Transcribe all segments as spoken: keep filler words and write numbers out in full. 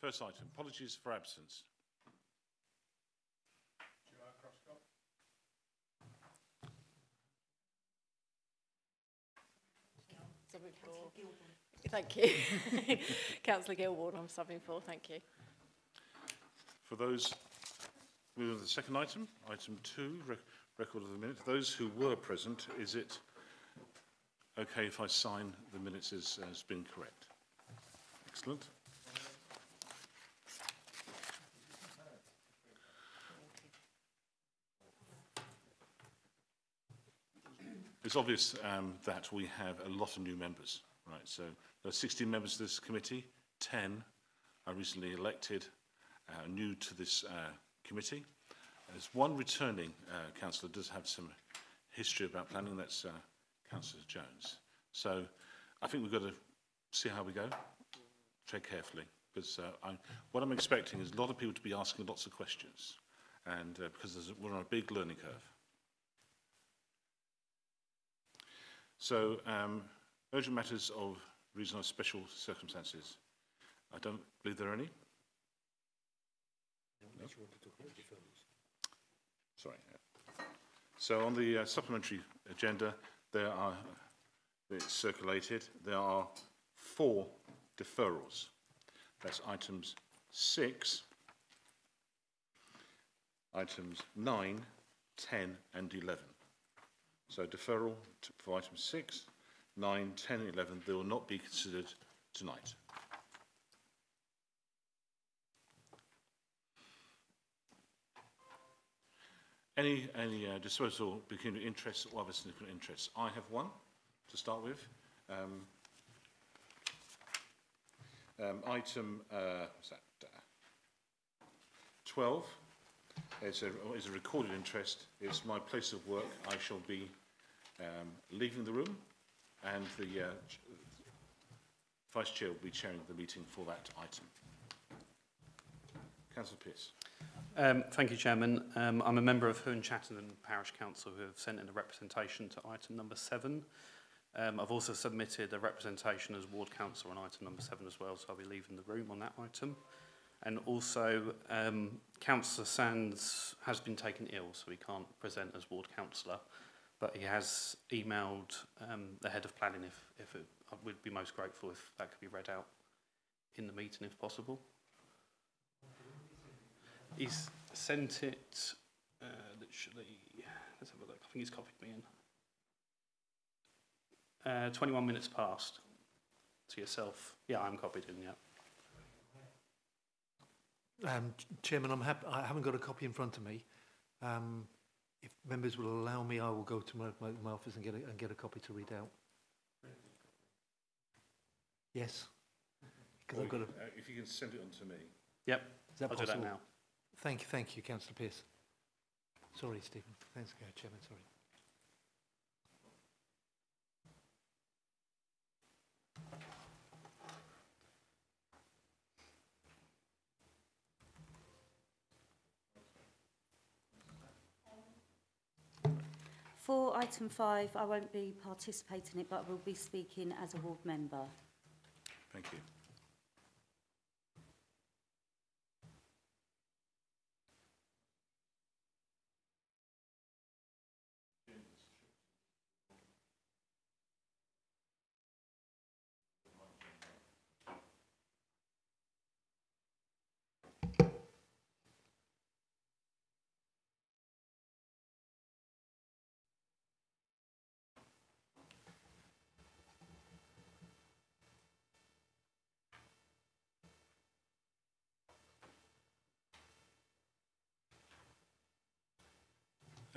First item, apologies for absence. Thank you. Councillor Gilward, I'm subbing for, thank you. For those, moving on to the second item, item two, rec record of the minutes. Those who were present, is it okay if I sign the minutes as has been correct? Excellent. It's obvious um, that we have a lot of new members, right? So there are sixteen members of this committee, ten are recently elected, uh, new to this uh, committee. There's one returning uh, councillor does have some history about planning, that's uh, Councillor Jones. So I think we've got to see how we go, tread carefully, because uh, I, what I'm expecting is a lot of people to be asking lots of questions, and uh, because there's, we're on a big learning curve. So, um, urgent matters of reasonable special circumstances. I don't believe there are any. No? Sorry. So, on the uh, supplementary agenda, there are, it's circulated, there are four deferrals. That's items six, items nine, ten, and eleven. So deferral to, for items six, nine, ten, eleven, they will not be considered tonight. Any, any uh, disposal pecuniary interests or other significant interests? I have one to start with. Um, um, item uh, what's that? twelve. It's a, it's a recorded interest. It's my place of work. I shall be um, leaving the room, and the uh, Vice Chair will be chairing the meeting for that item. Councillor Pearce. Um, thank you, Chairman. Um, I'm a member of Hoo Chattenden Parish Council who have sent in a representation to item number seven. Um, I've also submitted a representation as Ward Council on item number seven as well, so I'll be leaving the room on that item. And also, um, Councillor Sands has been taken ill, so he can't present as ward councillor. But he has emailed um, the head of planning if, if it, I would be most grateful if that could be read out in the meeting, if possible. He's sent it, uh, literally, let's have a look. I think he's copied me in. Uh, twenty-one minutes past to yourself. Yeah, I'm copied in, yeah. Um, Chairman, I'm hap I haven't got a copy in front of me. Um, if members will allow me, I will go to my, my, my office and get, a, and get a copy to read out. Yes. Well, I've got a... uh, if you can send it on to me. Yep, Is that I'll possible? do that now. Thank you, thank you, Councillor Pearce. Sorry, Stephen. Thanks, Chairman, sorry. For item five, I won't be participating in it, but I will be speaking as a ward member. Thank you.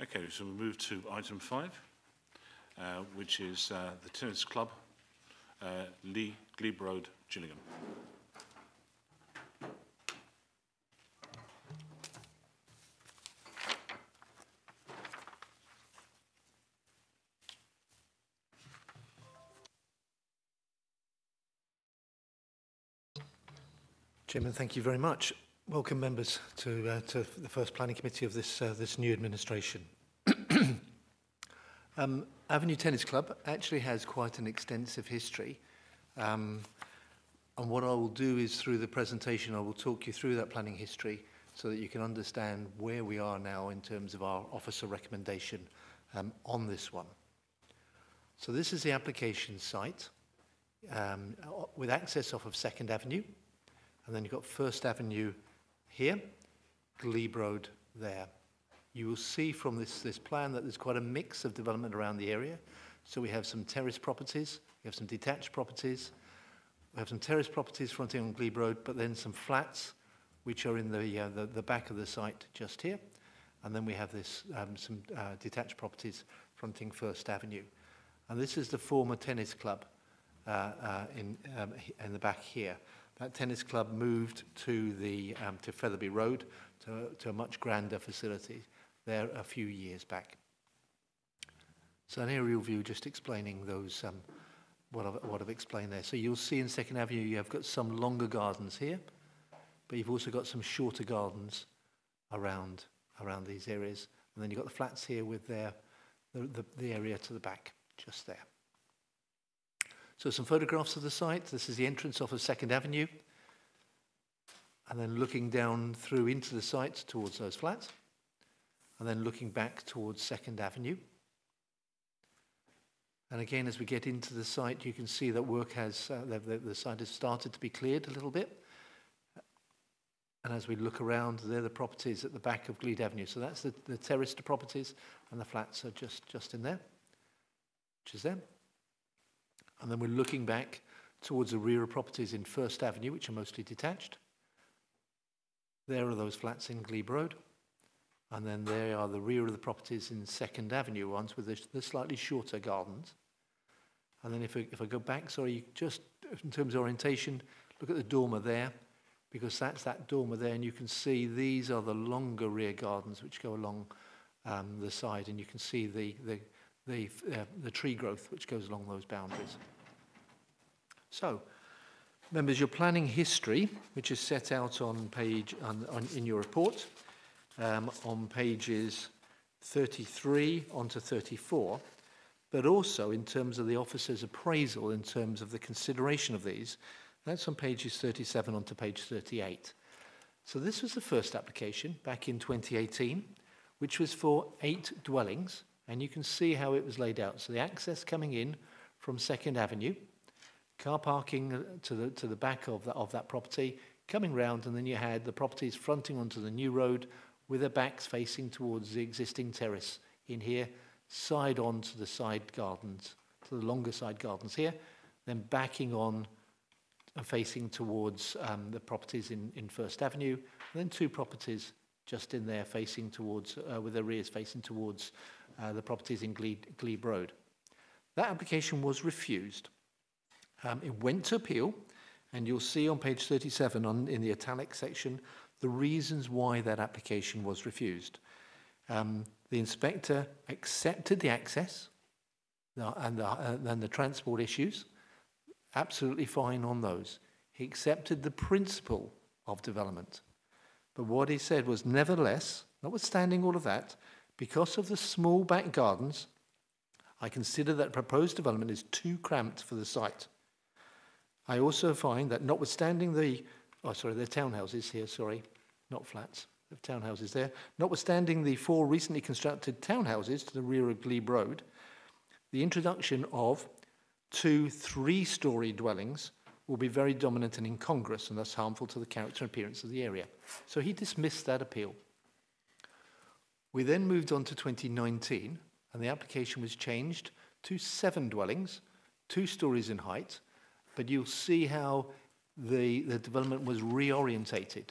Okay, so we move to item five, uh, which is uh, the Tennis Club, uh, Lee, Glebe Road, Gillingham. Chairman, thank you very much. Welcome, members, to, uh, to the first planning committee of this, uh, this new administration. um, Avenue Tennis Club actually has quite an extensive history. Um, And what I will do is, through the presentation, I will talk you through that planning history so that you can understand where we are now in terms of our officer recommendation um, on this one. So this is the application site um, with access off of Second Avenue. And then you've got First Avenue here, Glebe Road there. You will see from this, this plan that there's quite a mix of development around the area. So we have some terrace properties, we have some detached properties, we have some terrace properties fronting on Glebe Road, but then some flats, which are in the, uh, the, the back of the site just here. And then we have this, um, some uh, detached properties fronting First Avenue. And this is the former tennis club uh, uh, in, um, in the back here. That tennis club moved to, the, um, to Featherby Road, to, to a much grander facility there a few years back. So an aerial view just explaining those, um, what, I've, what I've explained there. So you'll see in Second Avenue you have got some longer gardens here, but you've also got some shorter gardens around, around these areas. And then you've got the flats here with their, the, the, the area to the back, just there. So some photographs of the site. This is the entrance off of Second Avenue. And then looking down through into the site towards those flats. And then looking back towards Second Avenue. And again, as we get into the site, you can see that work has, uh, the, the, the site has started to be cleared a little bit. And as we look around, they're the properties at the back of Glebe Avenue. So that's the, the terraced properties, and the flats are just, just in there, which is them. And then we're looking back towards the rear of properties in First Avenue, which are mostly detached. There are those flats in Glebe Road. And then there are the rear of the properties in Second Avenue ones with the, the slightly shorter gardens. And then if I, if I go back, sorry, just in terms of orientation, look at the dormer there, because that's that dormer there. And you can see these are the longer rear gardens which go along um, the side. And you can see the, the, the, uh, the tree growth which goes along those boundaries. So, members, your planning history, which is set out on page on, on, in your report, um, on pages thirty-three onto thirty-four, but also in terms of the officer's appraisal, in terms of the consideration of these, that's on pages thirty-seven onto page thirty-eight. So this was the first application back in twenty eighteen, which was for eight dwellings, and you can see how it was laid out. So the access coming in from Second Avenue, car parking to the, to the back of, the, of that property, coming round, and then you had the properties fronting onto the new road with their backs facing towards the existing terrace in here, side on to the side gardens, to the longer side gardens here, then backing on and facing towards um, the properties in, in First Avenue, and then two properties just in there facing towards, uh, with their rears facing towards uh, the properties in Glebe, Glebe Road. That application was refused. Um, it went to appeal, and you'll see on page thirty-seven on, in the italic section the reasons why that application was refused. Um, the inspector accepted the access and the, uh, and the transport issues, absolutely fine on those. He accepted the principle of development. But what he said was, nevertheless, notwithstanding all of that, because of the small back gardens, I consider that proposed development is too cramped for the site. I also find that notwithstanding the, oh sorry, the townhouses here, sorry, not flats, the townhouses there, notwithstanding the four recently constructed townhouses to the rear of Glebe Road, the introduction of two three-storey dwellings will be very dominant and incongruous and thus harmful to the character and appearance of the area. So he dismissed that appeal. We then moved on to twenty nineteen, and the application was changed to seven dwellings, two stories in height, but you'll see how the, the development was reorientated.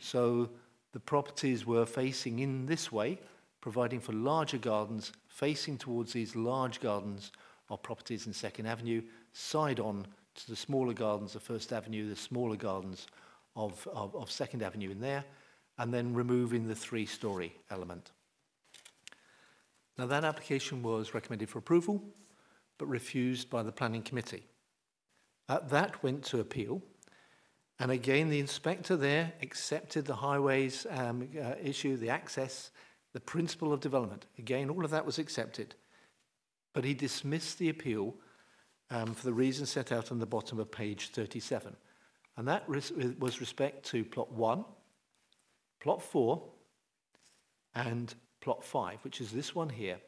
So the properties were facing in this way, providing for larger gardens, facing towards these large gardens of properties in Second Avenue, side on to the smaller gardens of First Avenue, the smaller gardens of, of, of Second Avenue in there, and then removing the three-storey element. Now that application was recommended for approval, but refused by the planning committee. Uh, that went to appeal, and again the inspector there accepted the highways um, uh, issue, the access, the principle of development. Again, all of that was accepted. But he dismissed the appeal um, for the reasons set out on the bottom of page thirty-seven. and that was respect to plot one, plot four, and plot five, which is this one here.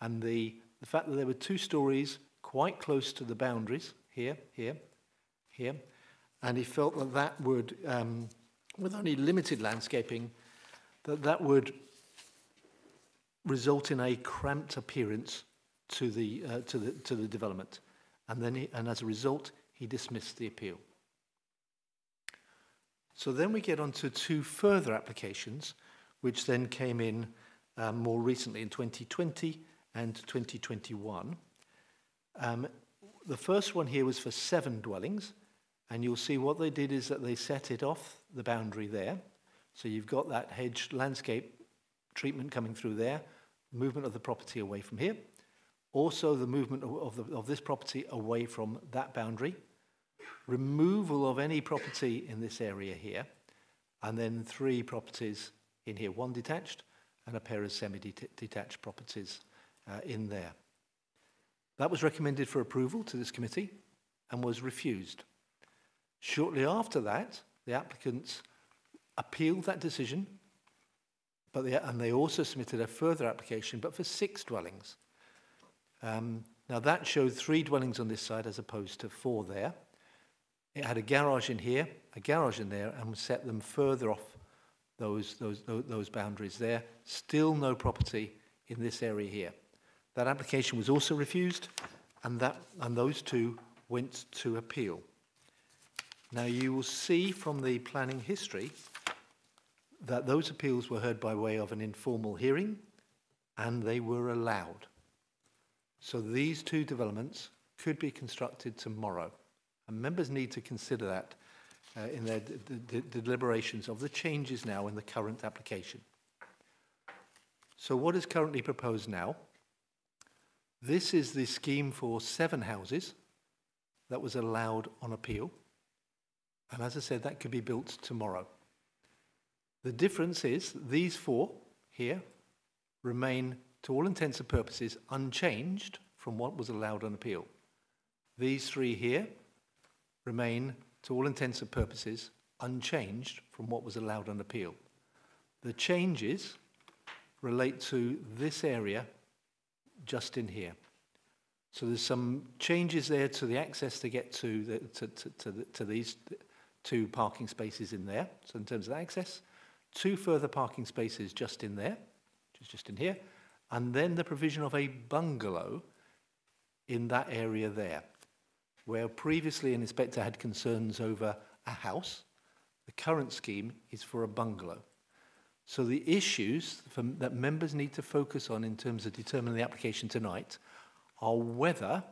And the, the fact that there were two stories quite close to the boundaries, here, here, here, and he felt that that would, um, with only limited landscaping, that that would result in a cramped appearance to the uh, to the to the development, and then he, and as a result he dismissed the appeal. So then we get on to two further applications, which then came in uh, more recently in twenty twenty and twenty twenty-one. Um, the first one here was for seven dwellings, and you'll see what they did is that they set it off the boundary there. So you've got that hedge landscape treatment coming through there, movement of the property away from here. Also the movement of, the, of this property away from that boundary, removal of any property in this area here, and then three properties in here, one detached and a pair of semi-detached properties uh, in there. That was recommended for approval to this committee and was refused. Shortly after that, the applicants appealed that decision, but they, and they also submitted a further application, but for six dwellings. Um, now that showed three dwellings on this side as opposed to four there. It had a garage in here, a garage in there, and set them further off those, those, those boundaries there. Still no property in this area here. That application was also refused, and, that, and those two went to appeal. Now you will see from the planning history that those appeals were heard by way of an informal hearing, and they were allowed. So these two developments could be constructed tomorrow. And members need to consider that uh, in their de de deliberations of the changes now in the current application. So what is currently proposed now? This is the scheme for seven houses that was allowed on appeal. And as I said, that could be built tomorrow. The difference is these four here remain to all intents and purposes unchanged from what was allowed on appeal. These three here remain to all intents and purposes unchanged from what was allowed on appeal. The changes relate to this area just in here. So there's some changes there to the access to get to, the, to, to, to, the, to these two parking spaces in there. So in terms of access, two further parking spaces just in there, which is just in here, and then the provision of a bungalow in that area there, where previously an inspector had concerns over a house. The current scheme is for a bungalow. So the issues from, that members need to focus on in terms of determining the application tonight are whether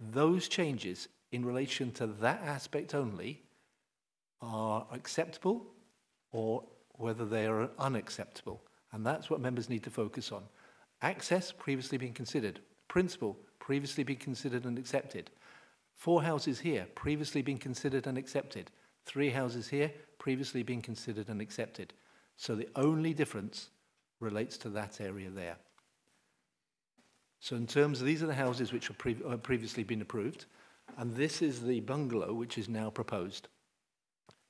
those changes in relation to that aspect only are acceptable or whether they are unacceptable. And that's what members need to focus on. Access, previously been considered. Principal, previously been considered and accepted. Four houses here, previously been considered and accepted. Three houses here, previously been considered and accepted. So the only difference relates to that area there. So in terms of these are the houses which have pre uh, previously been approved, and this is the bungalow which is now proposed.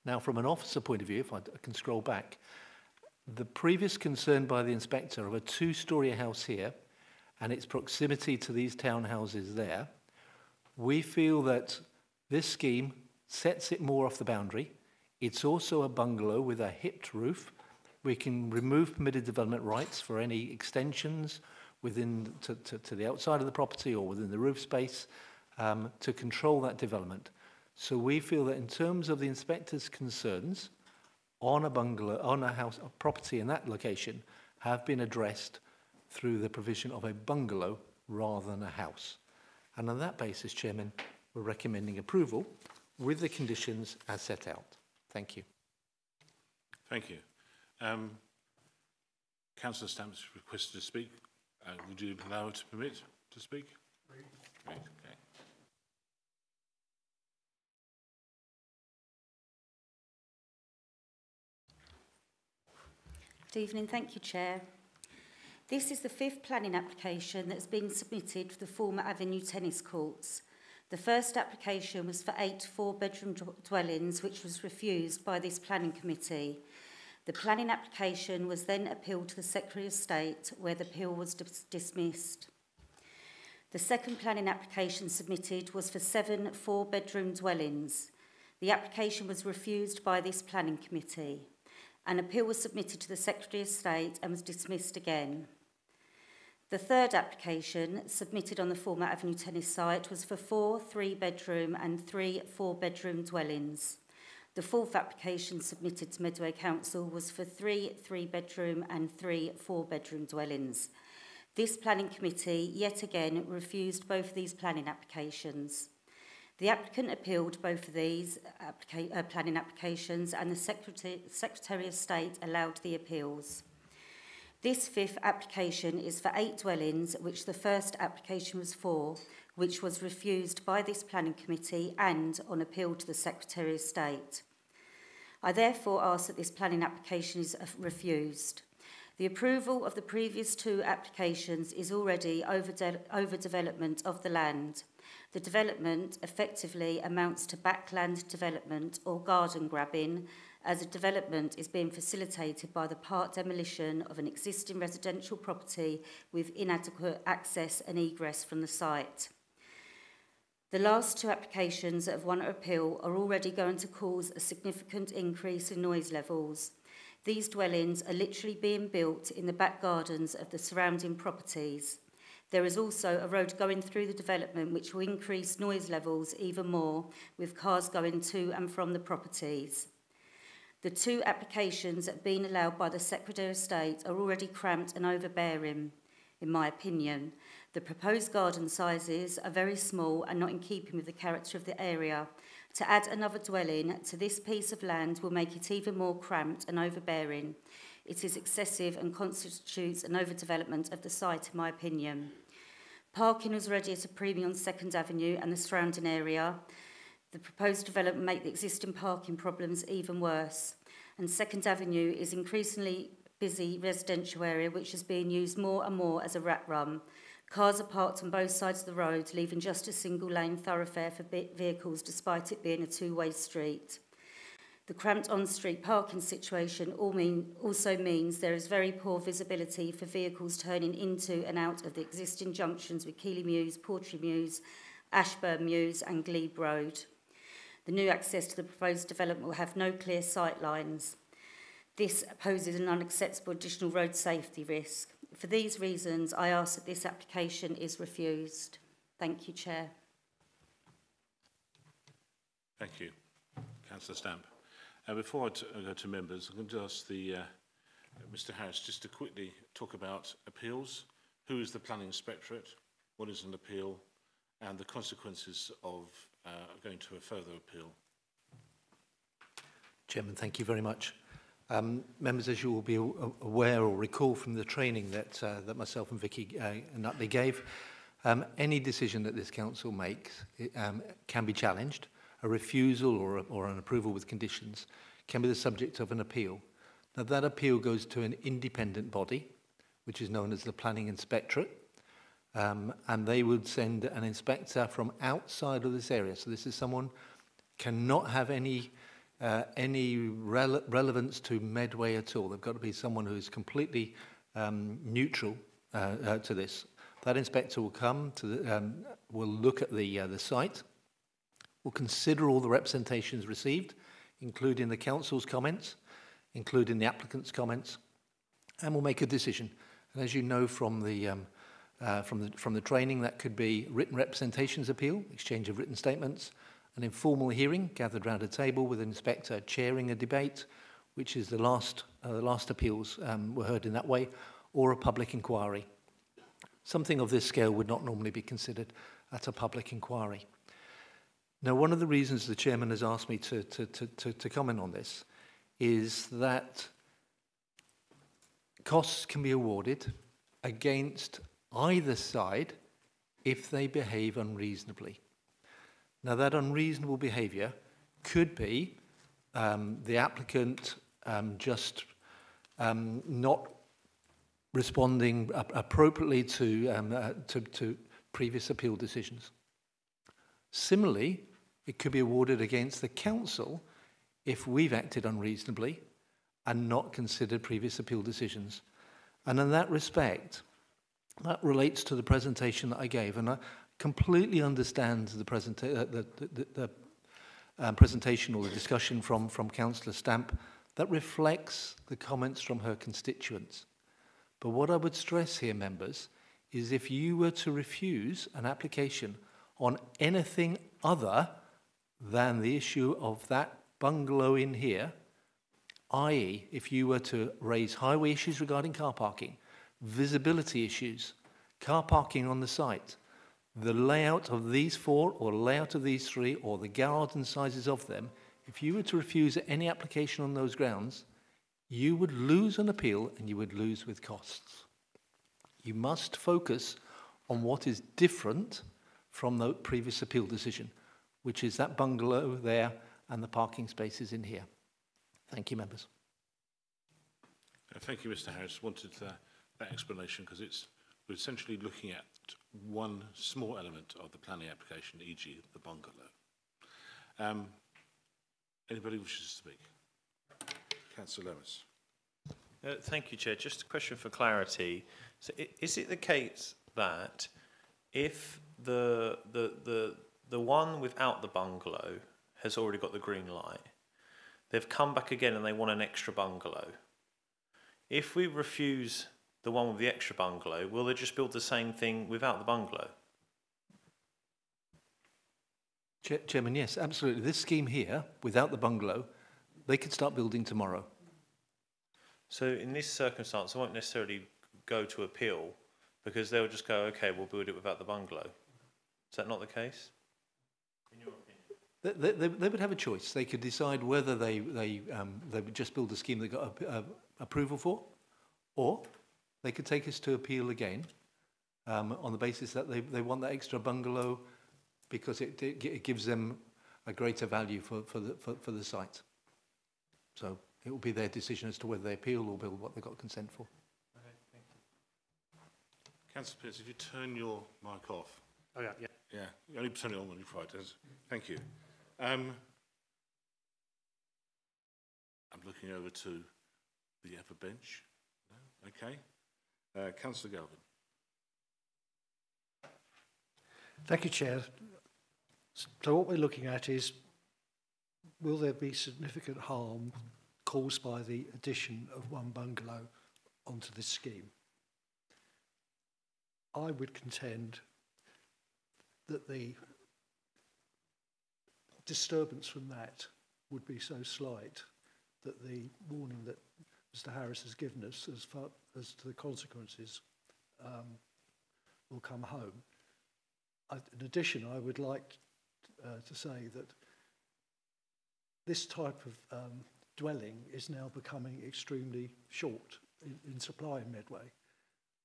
Now from an officer point of view, if I can scroll back, the previous concern by the inspector of a two-storey house here and its proximity to these townhouses there, we feel that this scheme sets it more off the boundary. It's also a bungalow with a hipped roof. We can remove permitted development rights for any extensions within to, to, to the outside of the property or within the roof space um, to control that development. So we feel that in terms of the inspector's concerns, on a bungalow, on a house, a property in that location have been addressed through the provision of a bungalow rather than a house. And on that basis, Chairman, we're recommending approval with the conditions as set out. Thank you. Thank you. Um, Councillor Stamps requested to speak. Uh, would you allow her to permit to speak? Great. Great. Okay. Good evening, thank you, Chair. This is the fifth planning application that has been submitted for the former Avenue Tennis Courts. The first application was for eight four-bedroom dwellings, which was refused by this planning committee. The planning application was then appealed to the Secretary of State, where the appeal was dis- dismissed. The second planning application submitted was for seven four-bedroom dwellings. The application was refused by this planning committee. An appeal was submitted to the Secretary of State and was dismissed again. The third application, submitted on the former Avenue Tennis site, was for four three-bedroom and three four-bedroom dwellings. The fourth application submitted to Medway Council was for three three-bedroom and three four-bedroom dwellings. This planning committee, yet again, refused both of these planning applications. The applicant appealed both of these applica- uh, planning applications, and the Secretary, Secretary of State allowed the appeals. This fifth application is for eight dwellings, which the first application was for, which was refused by this planning committee and on appeal to the Secretary of State. I therefore ask that this planning application is refused. The approval of the previous two applications is already overde- overdevelopment of the land. The development effectively amounts to backland development or garden grabbing, as a development is being facilitated by the part demolition of an existing residential property with inadequate access and egress from the site. The last two applications that have won an appeal are already going to cause a significant increase in noise levels. These dwellings are literally being built in the back gardens of the surrounding properties. There is also a road going through the development which will increase noise levels even more, with cars going to and from the properties. The two applications that have been allowed by the Secretary of State are already cramped and overbearing, in my opinion. The proposed garden sizes are very small and not in keeping with the character of the area. To add another dwelling to this piece of land will make it even more cramped and overbearing. It is excessive and constitutes an overdevelopment of the site, in my opinion. Parking was already at a premium on Second Avenue and the surrounding area. The proposed development make the existing parking problems even worse. And Second Avenue is increasingly busy residential area, which is being used more and more as a rat run. Cars are parked on both sides of the road, leaving just a single lane thoroughfare for vehicles, despite it being a two-way street. The cramped on-street parking situation also means there is very poor visibility for vehicles turning into and out of the existing junctions with Keeley Mews, Portree Mews, Ashburn Mews and Glebe Road. The new access to the proposed development will have no clear sight lines. This poses an unacceptable additional road safety risk. For these reasons, I ask that this application is refused. Thank you, Chair. Thank you, Councillor Stamp. Uh, before I, t- I go to members, I'm going to ask the, uh, Mister Harris just to quickly talk about appeals. Who is the Planning Inspectorate? What is an appeal? And the consequences of uh, going to a further appeal. Chairman, thank you very much. Um, members, as you will be aware or recall from the training that, uh, that myself and Vicky uh, Nutley gave, um, any decision that this council makes um, can be challenged. A refusal or, a, or an approval with conditions can be the subject of an appeal. Now, that appeal goes to an independent body, which is known as the Planning Inspectorate, um, and they would send an inspector from outside of this area. So this is someone cannot have any Uh, any rele- relevance to Medway at all. They've got to be someone who is completely um, neutral uh, uh, to this. That inspector will come, to the, um, will look at the, uh, the site, will consider all the representations received, including the council's comments, including the applicant's comments, and will make a decision. And as you know from the, um, uh, from the, from the training, that could be written representations appeal, exchange of written statements, an informal hearing gathered round a table with an inspector chairing a debate, which is the last, uh, the last appeals um, were heard in that way, or a public inquiry. Something of this scale would not normally be considered at a public inquiry. Now, one of the reasons the chairman has asked me to, to, to, to, to comment on this is that costs can be awarded against either side if they behave unreasonably. Now, that unreasonable behaviour could be um, the applicant um, just um, not responding appropriately to, um, uh, to, to previous appeal decisions. Similarly, it could be awarded against the council if we've acted unreasonably and not considered previous appeal decisions. And in that respect, that relates to the presentation that I gave. And I completely understand the, presenta uh, the, the, the um, presentation or the discussion from, from Councillor Stamp that reflects the comments from her constituents. But what I would stress here, members, is if you were to refuse an application on anything other than the issue of that bungalow in here, that is if you were to raise highway issues regarding car parking, visibility issues, car parking on the site, the layout of these four or layout of these three or the garden sizes of them, if you were to refuse any application on those grounds, you would lose an appeal and you would lose with costs. You must focus on what is different from the previous appeal decision, which is that bungalow there and the parking spaces in here. Thank you, members. Thank you, Mister Harris. Wanted uh, that explanation because it's we're essentially looking at one small element of the planning application, for example, the bungalow. Um, anybody wishes to speak? Councillor Lewis. Uh, thank you, Chair. Just a question for clarity. So, is it the case that if the the the the one without the bungalow has already got the green light, they've come back again and they want an extra bungalow, if we refuse the one with the extra bungalow, will they just build the same thing without the bungalow? Chair, Chairman, yes, absolutely. This scheme here, without the bungalow, they could start building tomorrow. So in this circumstance, I won't necessarily go to appeal because they'll just go, okay, we'll build it without the bungalow. Is that not the case? In your opinion? They, they, they would have a choice. They could decide whether they, they, um, they would just build a scheme they got a, a, approval for, or they could take us to appeal again um, on the basis that they, they want that extra bungalow because it, it, it gives them a greater value for, for, the, for, for the site. So it will be their decision as to whether they appeal or build what they've got consent for. Okay, thank you. Councillor Pearce, if you turn your mic off. Oh, yeah, yeah. Yeah, you only turn it on when you try it. Thank you. Um, I'm looking over to the upper bench. No? Okay. Uh, Councillor Galvin. Thank you, Chair. So what we're looking at is, will there be significant harm caused by the addition of one bungalow onto this scheme? I would contend that the disturbance from that would be so slight that the warning that Mister Harris has given us as far as to the consequences um, will come home. I, in addition, I would like uh, to say that this type of um, dwelling is now becoming extremely short in, in supply in Medway.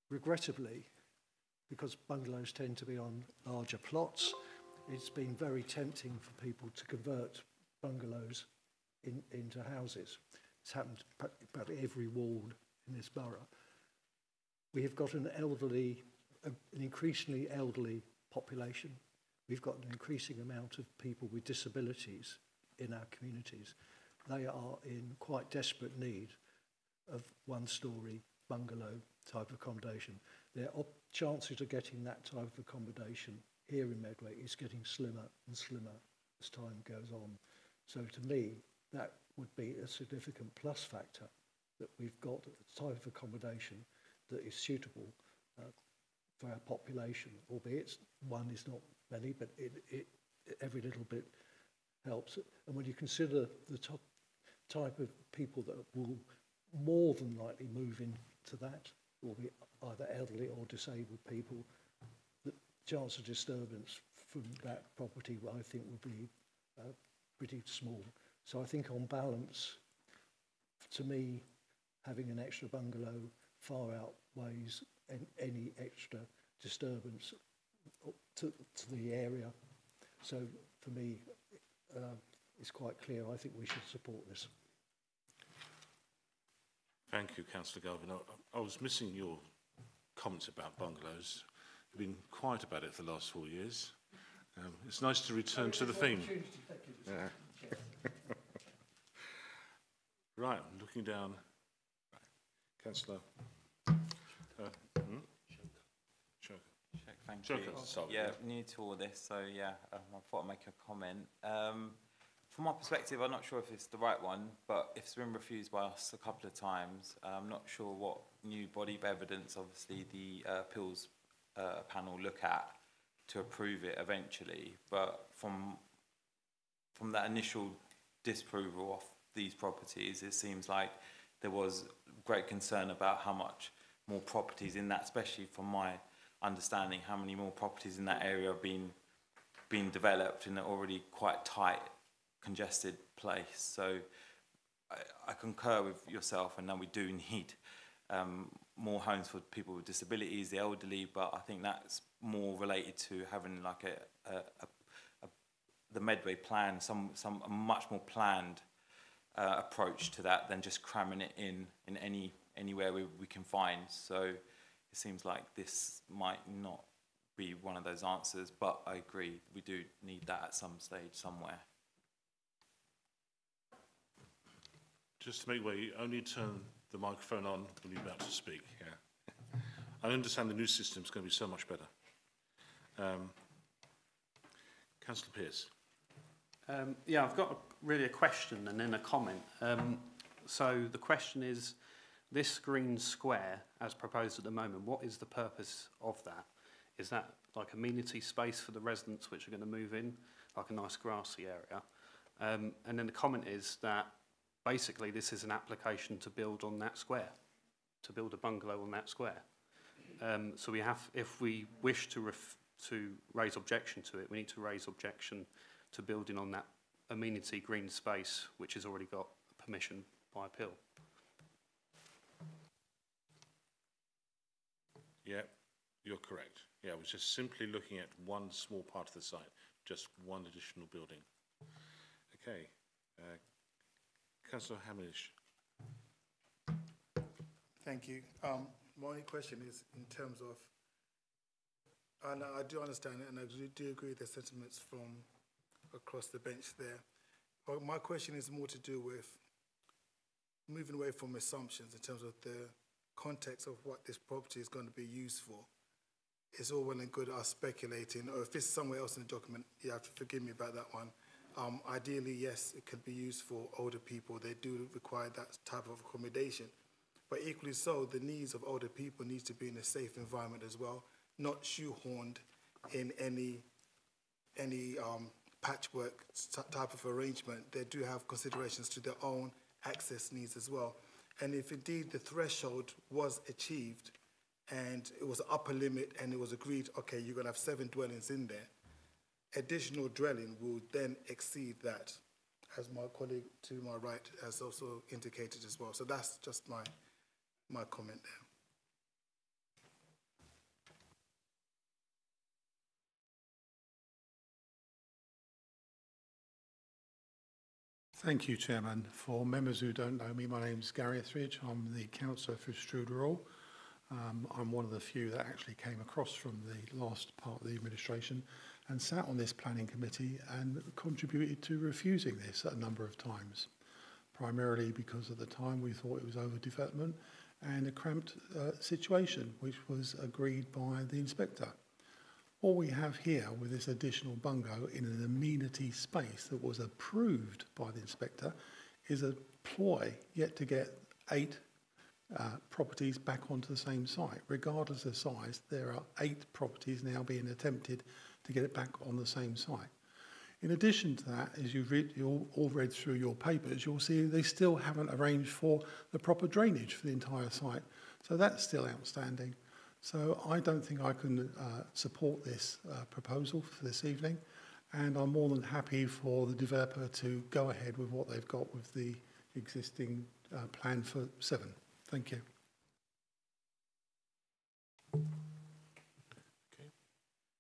Regrettably, because bungalows tend to be on larger plots, it's been very tempting for people to convert bungalows in, into houses. It's happened about every ward in this borough. We have got an elderly, an increasingly elderly population. We've got an increasing amount of people with disabilities in our communities. They are in quite desperate need of one-storey bungalow type of accommodation. Their chances of getting that type of accommodation here in Medway is getting slimmer and slimmer as time goes on. So to me, that would be a significant plus factor, that we've got the type of accommodation that is suitable uh, for our population, albeit one is not many, but it, it, every little bit helps. And when you consider the top type of people that will more than likely move into that, will be either elderly or disabled people, the chance of disturbance from that property I think would be uh, pretty small. So I think on balance, to me, having an extra bungalow far outweighs any extra disturbance to, to the area. So for me, uh, it's quite clear. I think we should support this. Thank you, Councillor Galvin. I, I was missing your comments about bungalows. You've been quiet about it for the last four years. Um, it's nice to return to the theme. Yeah. Right, I'm looking down. Right. Councillor. Uh, hmm? Thank Choco. you. Sorry. Yeah, new to all this, so yeah, um, I thought I'd make a comment. Um, from my perspective, I'm not sure if it's the right one, but it's been refused by us a couple of times. I'm not sure what new body of evidence, obviously, the uh, appeals uh, panel look at to approve it eventually. But from from that initial disapproval of these properties, it seems like there was great concern about how much more properties in that, especially from my understanding how many more properties in that area have been being developed in an already quite tight, congested place. So I, I concur with yourself, and that we do need um, more homes for people with disabilities, the elderly, but I think that's more related to having like a, a, a, a the Medway plan, some some a much more planned uh, approach to that than just cramming it in in any anywhere we, we can find. So it seems like this might not be one of those answers, but I agree, we do need that at some stage, somewhere. Just to make way, only turn the microphone on when you're about to speak. Yeah. I understand the new system's going to be so much better. Um, Councillor Pearce. Um, yeah, I've got a, really a question and then a comment. Um, so the question is, this green square, as proposed at the moment, what is the purpose of that? Is that like amenity space for the residents which are going to move in, like a nice grassy area? Um, and then the comment is that basically this is an application to build on that square, to build a bungalow on that square. Um, so we have, if we wish to, ref to raise objection to it, we need to raise objection to building on that amenity green space which has already got permission by appeal. Yeah, you're correct. Yeah, I was just simply looking at one small part of the site, just one additional building. Okay, uh, Councillor Hamlish. Thank you. Um, my only question is in terms of, and I do understand it, and I do agree with the sentiments from across the bench there. But my question is more to do with moving away from assumptions in terms of the context of what this property is going to be used for. It's all well and good us speculating, or if it's somewhere else in the document, you have to forgive me about that one. Um, ideally, yes, it could be used for older people. They do require that type of accommodation. But equally so, the needs of older people need to be in a safe environment as well, not shoehorned in any, any um, patchwork type of arrangement. They do have considerations to their own access needs as well. And if indeed the threshold was achieved and it was an upper limit and it was agreed, okay, you're going to have seven dwellings in there, additional dwelling will then exceed that, as my colleague to my right has also indicated as well. So that's just my, my comment there. Thank you, Chairman. For members who don't know me, my name's Gary Etheridge. I'm the councillor for Strood Rural. Um, I'm one of the few that actually came across from the last part of the administration and sat on this planning committee and contributed to refusing this a number of times, primarily because at the time we thought it was overdevelopment and a cramped uh, situation, which was agreed by the inspector. All we have here with this additional bungalow in an amenity space that was approved by the inspector is a ploy yet to get eight uh, properties back onto the same site. Regardless of size, there are eight properties now being attempted to get it back on the same site. In addition to that, as you've read, you all read through your papers, you'll see they still haven't arranged for the proper drainage for the entire site. So that's still outstanding. So I don't think I can uh, support this uh, proposal for this evening, and I'm more than happy for the developer to go ahead with what they've got with the existing uh, plan for seven. Thank you. Okay.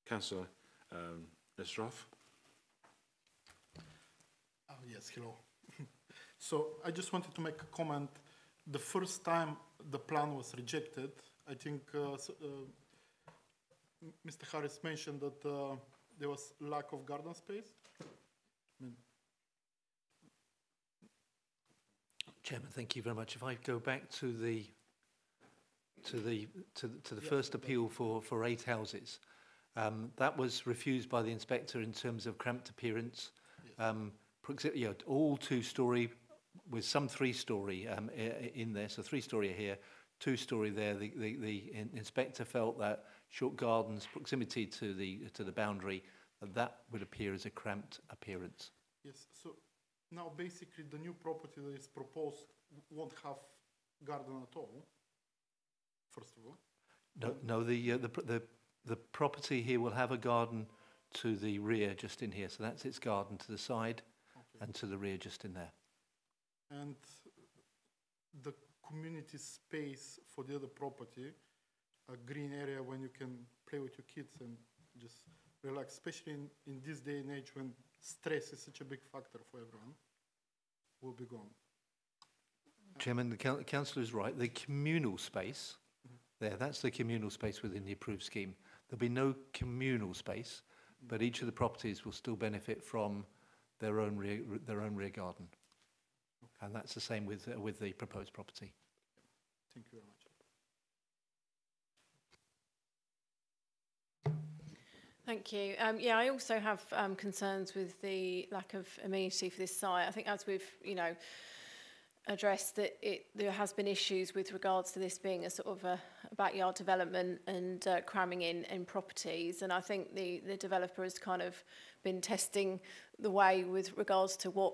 Councillor um, Lesroff. Oh, yes, hello. So I just wanted to make a comment. The first time the plan was rejected, I think uh, uh, Mister Harris mentioned that uh, there was lack of garden space. I mean, Chairman, thank you very much. If I go back to the to the to the, to the yeah, first appeal for for eight houses, um, that was refused by the inspector in terms of cramped appearance. Yes. Um, you know, all two-storey with some three-storey um, in there, so three-storey here, two-storey there. The, the the inspector felt that short gardens, proximity to the to the boundary, that would appear as a cramped appearance. Yes. So. Now, basically, the new property that is proposed won't have garden at all. First of all, no, no. The, uh, the the the property here will have a garden to the rear, just in here. So that's its garden to the side, okay, and to the rear, just in there. And the community space for the other property, a green area when you can play with your kids and just relax, especially in, in this day and age when stress is such a big factor for everyone, will be gone. Chairman, the councillor is right. The communal space, mm-hmm, there, that's the communal space within the approved scheme. There'll be no communal space, mm-hmm, but each of the properties will still benefit from their own rear, their own rear garden. Okay. And that's the same with, uh, with the proposed property. Thank you very much. Thank you. Um, yeah, I also have um, concerns with the lack of amenity for this site. I think as we've, you know, addressed that it, there has been issues with regards to this being a sort of a, a backyard development and uh, cramming in, in properties. And I think the, the developer has kind of been testing the way with regards to what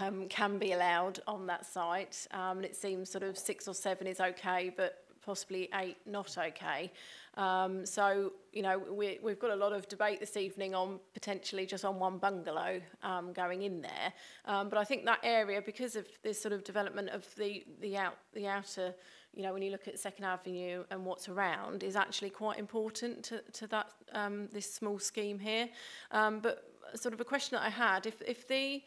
um, can be allowed on that site. Um, and it seems sort of six or seven is okay, but possibly eight not okay. Um, so, you know, we, we've got a lot of debate this evening on potentially just on one bungalow um, going in there. Um, but I think that area, because of this sort of development of the, the, out, the outer, you know, when you look at Second Avenue and what's around, is actually quite important to, to that, um, this small scheme here. Um, but sort of a question that I had, if, if the...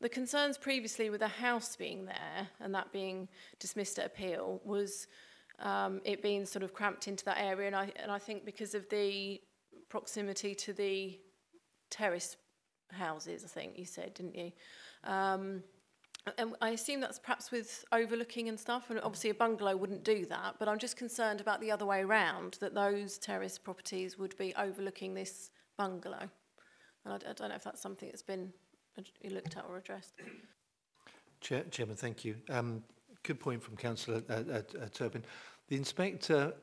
The concerns previously with the house being there and that being dismissed at appeal was um, it being sort of cramped into that area, and I and I think because of the proximity to the terrace houses, I think you said, didn't you? Um, and I assume that's perhaps with overlooking and stuff, and obviously a bungalow wouldn't do that, but I'm just concerned about the other way around, that those terrace properties would be overlooking this bungalow. And I, I don't know if that's something that's been you looked at or addressed. Chair, Chairman, thank you. Um, good point from Councillor uh, uh, uh, Turpin. The inspector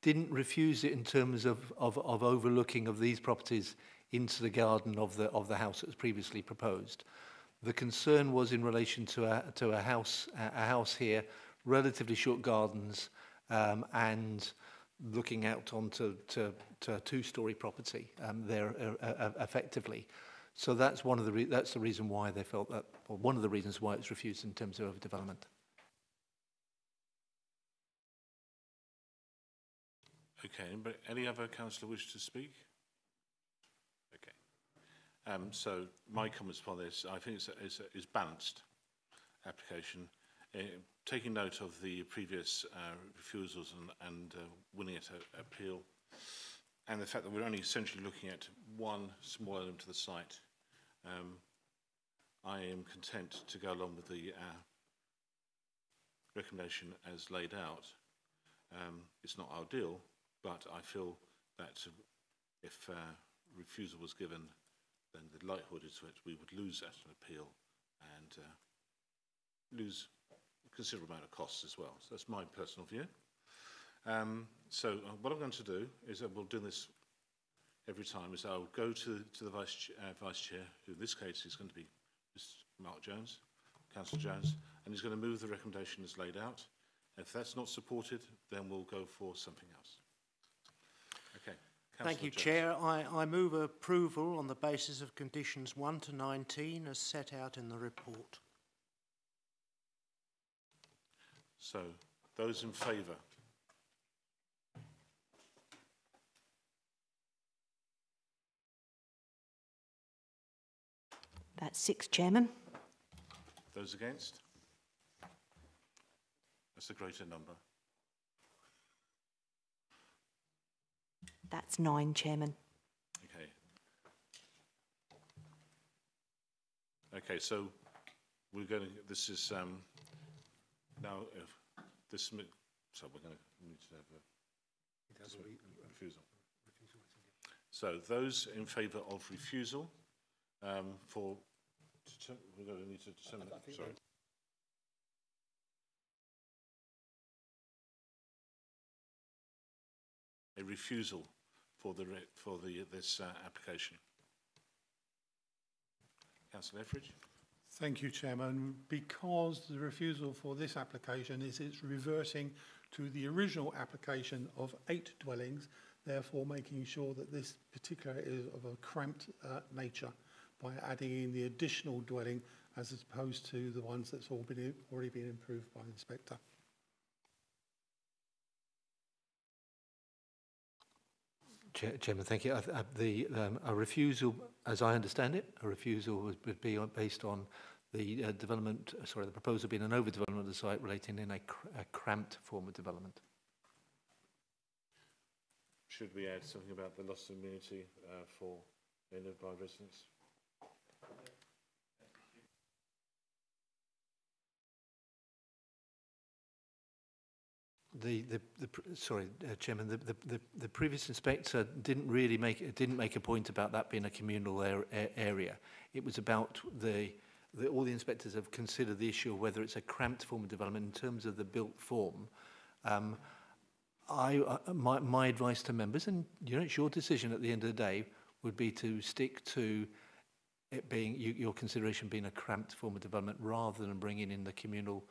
didn't refuse it in terms of, of, of overlooking of these properties into the garden of the of the house that was previously proposed. The concern was in relation to a to a house a house here, relatively short gardens, um, and looking out onto to, to a two-storey property um, there uh, uh, effectively. So that's one of the re that's the reason why they felt that, or one of the reasons why it's refused in terms of overdevelopment. Okay. But any other councillor wish to speak? Okay. Um, so my comments for this, I think it's a, it's, a, it's balanced application, uh, taking note of the previous uh, refusals and and uh, winning it a, appeal. And the fact that we're only essentially looking at one small element to the site, um, I am content to go along with the uh, recommendation as laid out. Um, it's not ideal, but I feel that if uh, refusal was given, then the likelihood is that we would lose at an appeal and uh, lose a considerable amount of costs as well. So that's my personal view. Um, so uh, what I'm going to do is that we'll do this every time. Is I'll go to to the vice ch uh, vice chair, who in this case is going to be Mister Mark Jones, Councillor Jones, and he's going to move the recommendation as laid out. If that's not supported, then we'll go for something else. Okay. Councillor Thank you, Jones. Chair. I, I move approval on the basis of conditions one to nineteen as set out in the report. So, those in favour. That's six, Chairman. Those against? That's a greater number. That's nine, Chairman. Okay. Okay, so we're going to, this is um, now, if this, so we're going to need to have a, so a refusal. So those in favour of refusal um, for, to, we're going to need to determine, sorry. A refusal for the for the this uh, application. Councillor Everidge. Thank you, Chairman. Because the refusal for this application is it's reverting to the original application of eight dwellings, therefore making sure that this particular is of a cramped uh, nature by adding in the additional dwelling as opposed to the ones that's all been already been improved by the inspector. Chairman, thank you. I, I, the, um, a refusal, as I understand it, a refusal would be on, based on the uh, development, sorry, the proposal being an overdevelopment of the site relating in a, cr a cramped form of development. Should we add something about the loss of immunity uh, for by residents? The, the, the, sorry, uh, Chairman. The, the the the previous inspector didn't really make didn't make a point about that being a communal air, air area. It was about the, the all the inspectors have considered the issue of whether it's a cramped form of development in terms of the built form. Um, I uh, my my advice to members, and you know it's your decision at the end of the day, would be to stick to it being you, your consideration being a cramped form of development rather than bringing in the communal.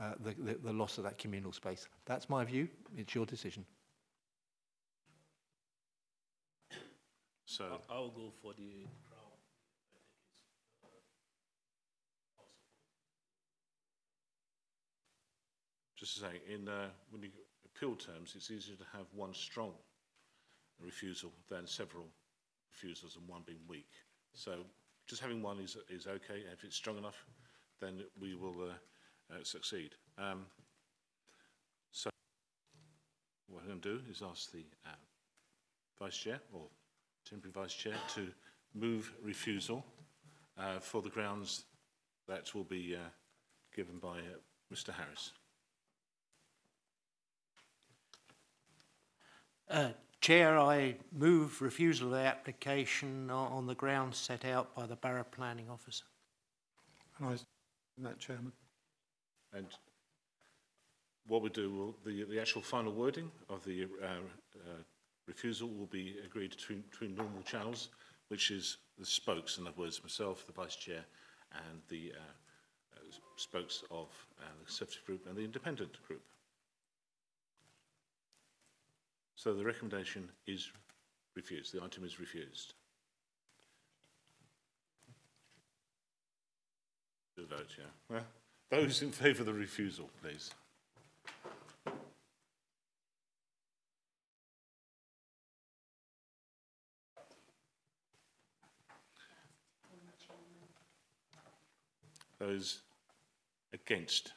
Uh, the, the, the loss of that communal space. That's my view. It's your decision. So I'll, I'll go for the. Just to say, in uh, when you appeal terms, it's easier to have one strong refusal than several refusals and one being weak. So just having one is is okay. And if it's strong enough, then we will. Uh, Uh, succeed. Um, so what I'm going to do is ask the uh, Vice Chair or temporary Vice Chair to move refusal uh, for the grounds that will be uh, given by uh, Mister Harris. Uh, Chair, I move refusal of the application on the grounds set out by the Borough Planning Officer. And I second that, Chairman. And what we do, will, the, the actual final wording of the uh, uh, refusal will be agreed between, between normal channels, which is the spokes, in other words, myself, the Vice Chair, and the uh, uh, spokes of uh, the Conservative Group and the Independent Group. So the recommendation is refused. The item is refused. The vote, yeah. Well, those in favour of the refusal, please. Those against.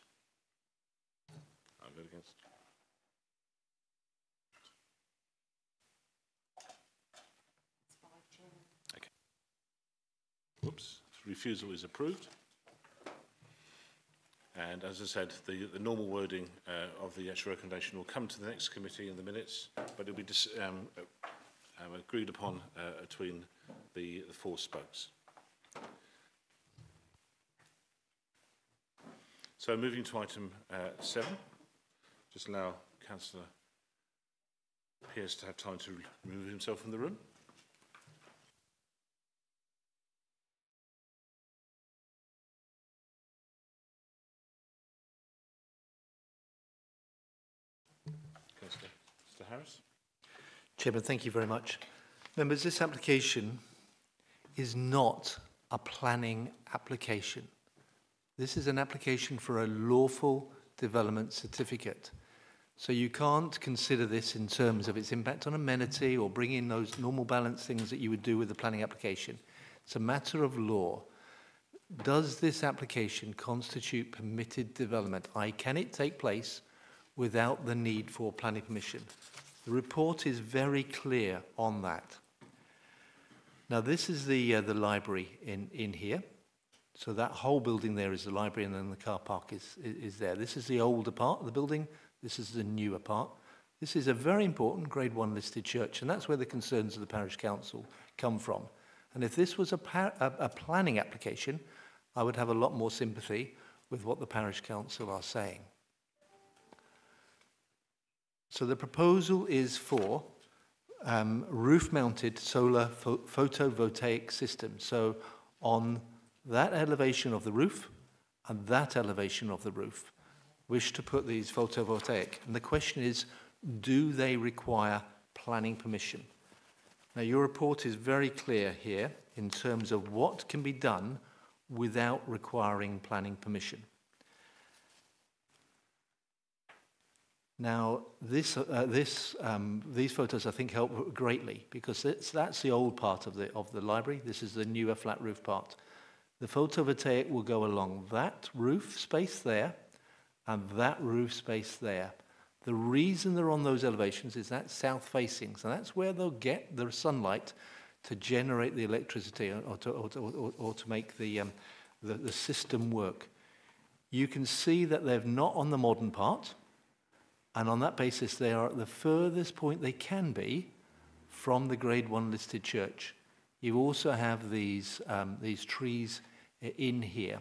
I'll vote against. Okay. Whoops. Refusal is approved. And as I said, the, the normal wording uh, of the actual recommendation will come to the next committee in the minutes, but it will be dis um, uh, agreed upon uh, between the, the four spokes. So moving to item uh, seven, just allow Councillor Pearce to have time to remove himself from the room. Mister Harris. Chairman, thank you very much. Members, this application is not a planning application. This is an application for a lawful development certificate. So you can't consider this in terms of its impact on amenity or bring in those normal balance things that you would do with the planning application. It's a matter of law. Does this application constitute permitted development? I, can it take place without the need for planning permission? The report is very clear on that. Now this is the, uh, the library in, in here. So that whole building there is the library, and then the car park is, is, is there. This is the older part of the building. This is the newer part. This is a very important grade one listed church, and that's where the concerns of the parish council come from. And if this was a, par a, a planning application, I would have a lot more sympathy with what the parish council are saying. So the proposal is for um, roof-mounted solar pho photovoltaic system. So on that elevation of the roof and that elevation of the roof, wish to put these photovoltaic. And the question is, do they require planning permission? Now, your report is very clear here in terms of what can be done without requiring planning permission. Now, this, uh, this, um, these photos, I think, help greatly, because it's, that's the old part of the, of the library. This is the newer flat roof part. The photovoltaic will go along that roof space there and that roof space there. The reason they're on those elevations is that south facing, so that's where they'll get the sunlight to generate the electricity, or to, or to, or, or to make the, um, the, the system work. You can see that they're not on the modern part, and on that basis, they are at the furthest point they can be from the grade one listed church. You also have these, um, these trees in here.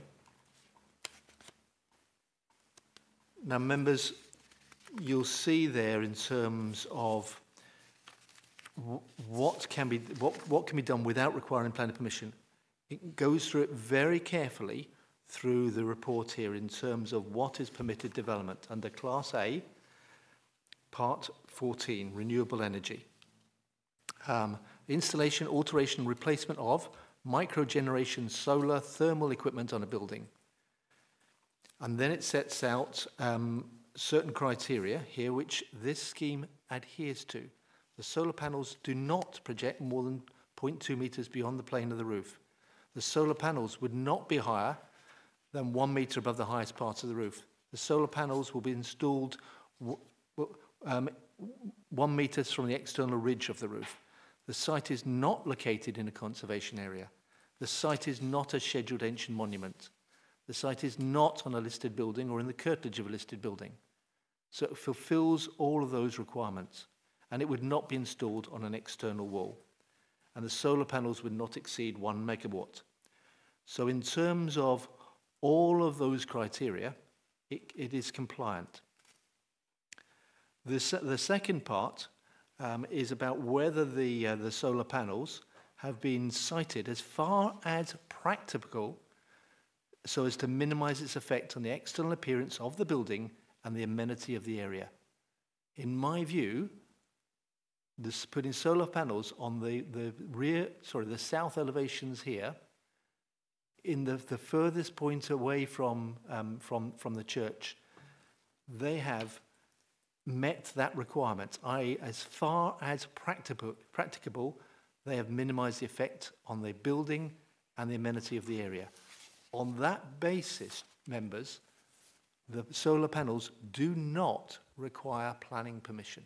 Now, members, you'll see there in terms of what can be, what, what can be done without requiring planning permission. It goes through it very carefully through the report here in terms of what is permitted development under Class A, Part fourteen, renewable energy. Um, installation, alteration, replacement of microgeneration solar thermal equipment on a building. And then it sets out um, certain criteria here which this scheme adheres to. The solar panels do not project more than zero point two metres beyond the plane of the roof. The solar panels would not be higher than one metre above the highest part of the roof. The solar panels will be installed um, one metre from the external ridge of the roof. The site is not located in a conservation area. The site is not a scheduled ancient monument. The site is not on a listed building or in the curtilage of a listed building. So it fulfills all of those requirements, and it would not be installed on an external wall. And the solar panels would not exceed one megawatt. So in terms of all of those criteria, it, it is compliant. The, se the second part um, is about whether the, uh, the solar panels have been sited as far as practicable so as to minimise its effect on the external appearance of the building and the amenity of the area. In my view, this putting solar panels on the, the rear, sorry, the south elevations here, in the, the furthest point away from, um, from, from the church, they have met that requirement. that is, as far as practicable, practicable, they have minimised the effect on the building and the amenity of the area. On that basis, members, the solar panels do not require planning permission.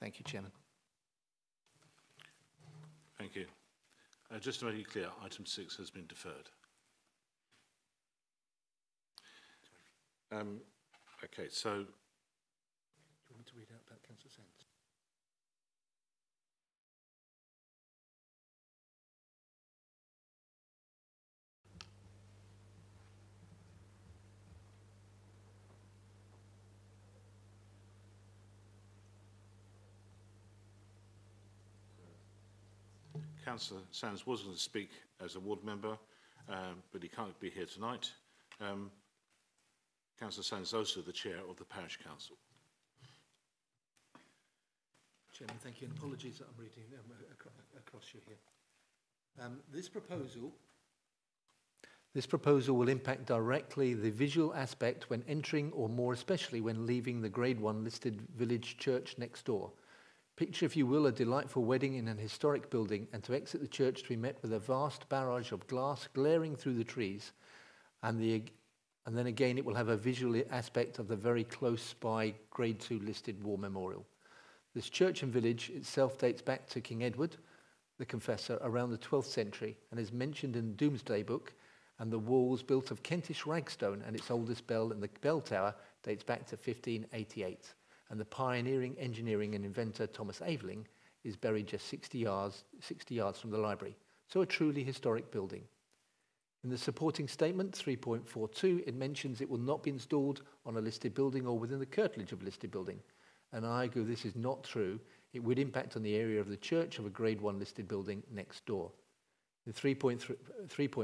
Thank you, Chairman. Thank you. Uh, just to make it clear, item six has been deferred. Um, okay, so... Do you want me to read out about Councillor Sands? Councillor Sands was going to speak as a ward member, um, but he can't be here tonight. Um, Councillor Sands is also the chair of the Parish Council. Chairman, thank you, and apologies that I'm reading um, across you here. Um, this proposal, this proposal will impact directly the visual aspect when entering, or more especially when leaving the Grade One listed village church next door. Picture, if you will, a delightful wedding in an historic building, and to exit the church to be met with a vast barrage of glass glaring through the trees, and, the, and then again it will have a visual aspect of the very close by Grade two listed war memorial. This church and village itself dates back to King Edward the Confessor around the twelfth century, and is mentioned in the Doomsday Book and the walls built of Kentish ragstone, and its oldest bell and the bell tower dates back to fifteen eighty-eight. And the pioneering engineering and inventor Thomas Aveling is buried just sixty yards, sixty yards from the library, so a truly historic building. In the supporting statement three point four two, it mentions it will not be installed on a listed building or within the curtilage of a listed building, and I argue this is not true. It would impact on the area of the church of a grade one listed building next door. In three point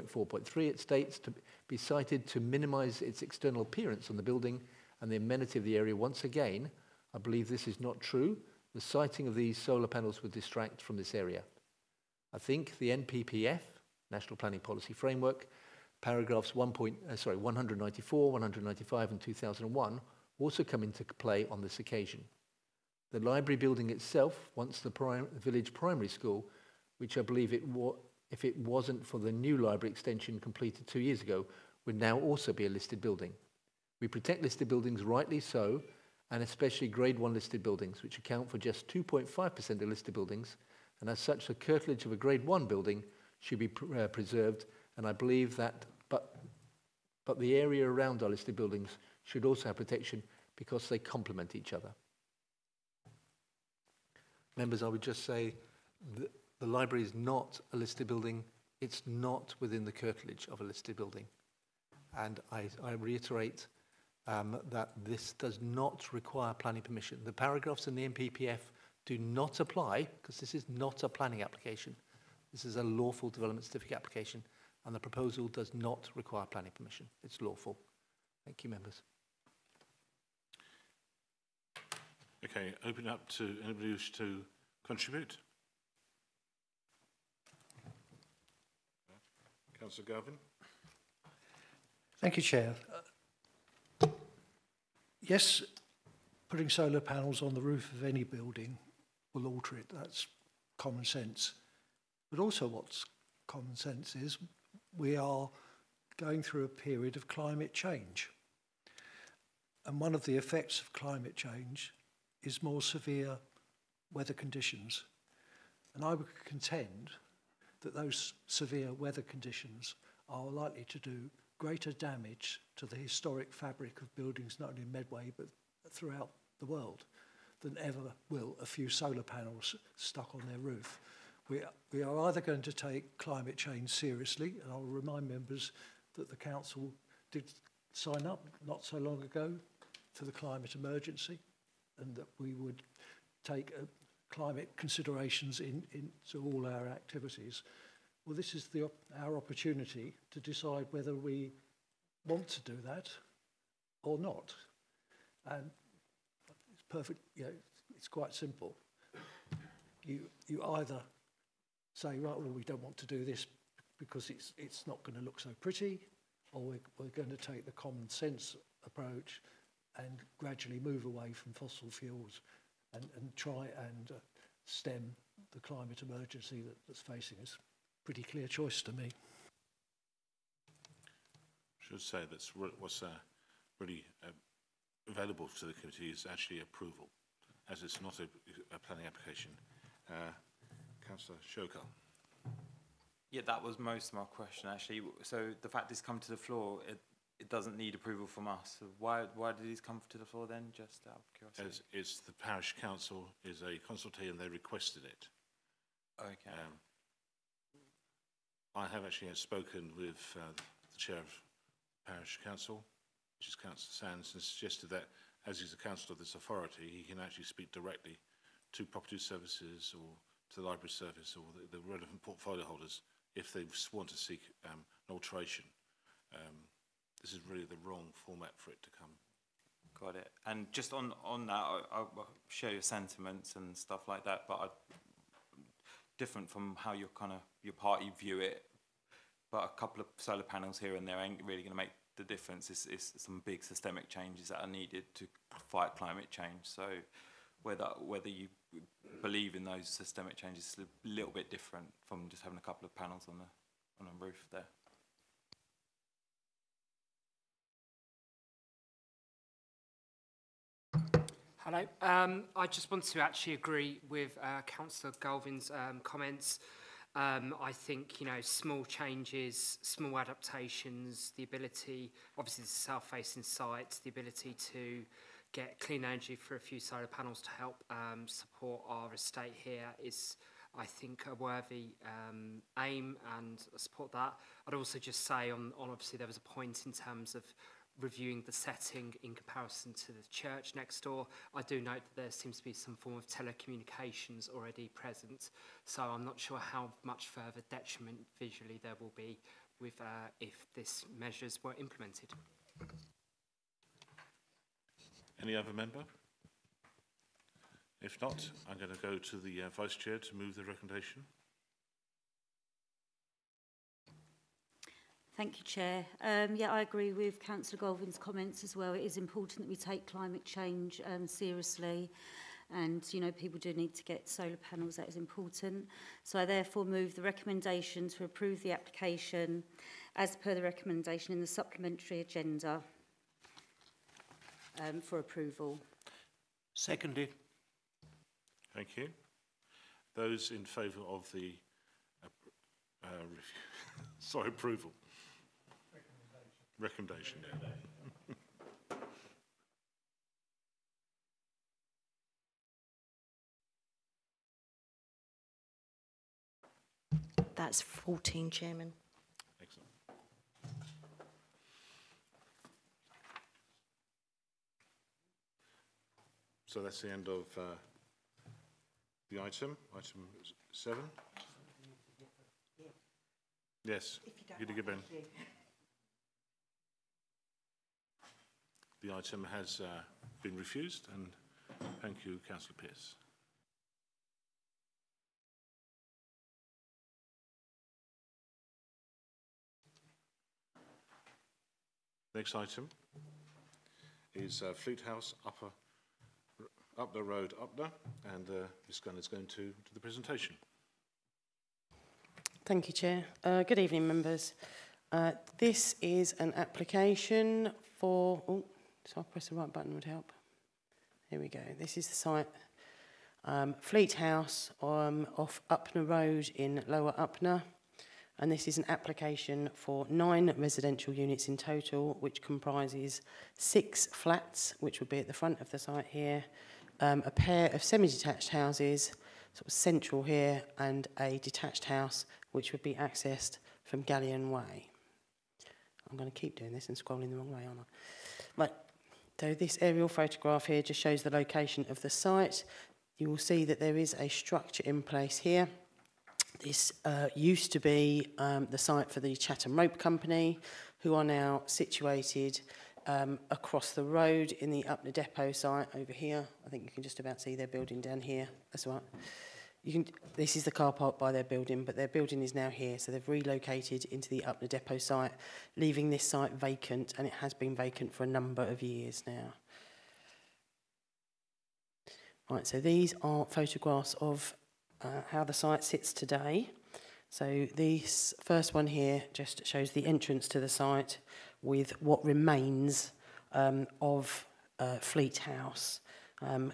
four point three, it states to be cited to minimise its external appearance on the building and the amenity of the area. Once again, I believe this is not true. The sighting of these solar panels would distract from this area. I think the N P P F, National Planning Policy Framework, paragraphs one point, uh, sorry, one ninety-four, one ninety-five and two thousand one also come into play on this occasion. The library building itself, once the prim village primary school, which I believe it was, if it wasn't for the new library extension completed two years ago, would now also be a listed building. We protect listed buildings, rightly so, and especially grade one listed buildings, which account for just two point five percent of listed buildings, and as such, the curtilage of a grade one building should be pr uh, preserved, and I believe that, but, but the area around our listed buildings should also have protection because they complement each other. Members, I would just say that the library is not a listed building. It's not within the curtilage of a listed building. And I, I reiterate um, that this does not require planning permission. The paragraphs in the N P P F do not apply because this is not a planning application. This is a lawful development certificate application, and the proposal does not require planning permission. It's lawful. Thank you, members. Okay, open up to anybody who wishes to contribute. Councillor Garvin. Thank you, Chair. Uh, yes, putting solar panels on the roof of any building will alter it. That's common sense. But also what's common sense is we are going through a period of climate change. And one of the effects of climate change is more severe weather conditions. And I would contend that those severe weather conditions are likely to do greater damage to the historic fabric of buildings, not only in Medway, but throughout the world, than ever will a few solar panels stuck on their roof. We, we are either going to take climate change seriously, and I'll remind members that the council did sign up not so long ago to the climate emergency, and that we would take uh, climate considerations in, into all our activities. Well, this is the op our opportunity to decide whether we want to do that or not. And it's perfect, you know, it's quite simple. You, you either say, right, well, we don't want to do this because it's, it's not going to look so pretty, or we're, we're going to take the common sense approach and gradually move away from fossil fuels and, and try and uh, stem the climate emergency that, that's facing us. Pretty clear choice to me. I should say that's what's uh, really uh, available to the committee is actually approval, as it's not a, a planning application. Uh, Councillor Shokar. Yeah, that was most of my question, actually. So the fact it's come to the floor, it, it doesn't need approval from us. So why, why do these come to the floor then, just out of curiosity? As it's the parish council is a consultee and they requested it. Okay. Um, I have actually spoken with uh, the chair of parish council, which is Councillor Sands, and suggested that as he's a councillor of this authority, he can actually speak directly to property services or to the library service or the, the relevant portfolio holders if they want to seek um, an alteration. Um, This is really the wrong format for it to come. Got it. And just on, on that, I, I share your sentiments and stuff like that, but I, different from how your kind of your party view it. But a couple of solar panels here and there ain't really going to make the difference. It's, it's some big systemic changes that are needed to fight climate change. So whether whether you believe in those systemic changes is a little bit different from just having a couple of panels on the on a roof there. Hello. Um, I just want to actually agree with uh, Councillor Galvin's um, comments. Um, I think, you know, small changes, small adaptations, the ability, obviously the south-facing site, the ability to get clean energy for a few solar panels to help um, support our estate here is, I think, a worthy um, aim, and I support that. I'd also just say, on, on obviously there was a point in terms of reviewing the setting in comparison to the church next door. I do note that there seems to be some form of telecommunications already present, so I'm not sure how much further detriment visually there will be with uh, if these measures were implemented. Any other member? If not, I'm going to go to the uh, Vice Chair to move the recommendation. Thank you, Chair. Um, yeah, I agree with Councillor Golvin's comments as well. It is important that we take climate change um, seriously, and you know, people do need to get solar panels. That is important. So I therefore move the recommendation to approve the application as per the recommendation in the supplementary agenda um, for approval. Seconded. Thank you. Those in favour of the uh, uh, sorry, approval. Recommendation. Yeah. That's fourteen, Chairman. Excellent. So that's the end of uh, the item. Item seven. Yes. You do give in. The item has uh, been refused, and thank you, Councillor Pearce. Next item is uh, Fleet House, Upper Upnor Road, Upnor, and uh, Miz Gunn is going to do the presentation. Thank you, Chair. Uh, good evening, members. Uh, this is an application for. Oh, so I'll press the right button would help. Here we go. This is the site. Um, Fleet House um, off Upnor Road in Lower Upnor. And this is an application for nine residential units in total, which comprises six flats, which would be at the front of the site here, um, a pair of semi-detached houses, sort of central here, and a detached house, which would be accessed from Galleon Way. I'm going to keep doing this and scrolling the wrong way, aren't I? Right. So this aerial photograph here just shows the location of the site. You will see that there is a structure in place here. This uh, used to be um, the site for the Chatham Rope Company, who are now situated um, across the road in the Upnor depot site over here. I think you can just about see their building down here. That's right. You can, this is the car park by their building, but their building is now here, so they've relocated into the Upnor depot site, leaving this site vacant, and it has been vacant for a number of years now. Right, so these are photographs of uh, how the site sits today. So this first one here just shows the entrance to the site with what remains um, of uh, Fleet House. Um,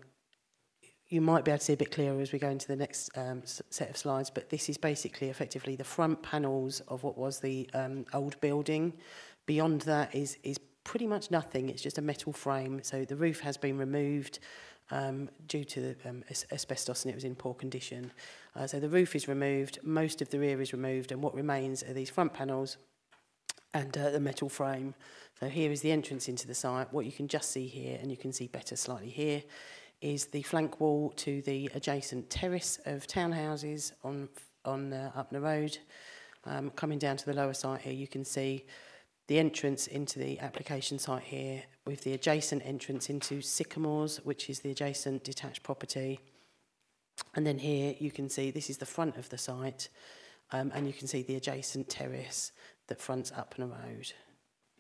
You might be able to see a bit clearer as we go into the next um, set of slides, but this is basically effectively the front panels of what was the um, old building. Beyond that is, is pretty much nothing. It's just a metal frame. So the roof has been removed um, due to the um, as asbestos, and it was in poor condition. Uh, so the roof is removed, most of the rear is removed, and what remains are these front panels and uh, the metal frame. So here is the entrance into the site. What you can just see here, and you can see better slightly here, is the flank wall to the adjacent terrace of townhouses on, on uh, Upnor Road. Um, coming down to the lower site here, you can see the entrance into the application site here with the adjacent entrance into Sycamores, which is the adjacent detached property. And then here you can see this is the front of the site, um, and you can see the adjacent terrace that fronts Upnor Road.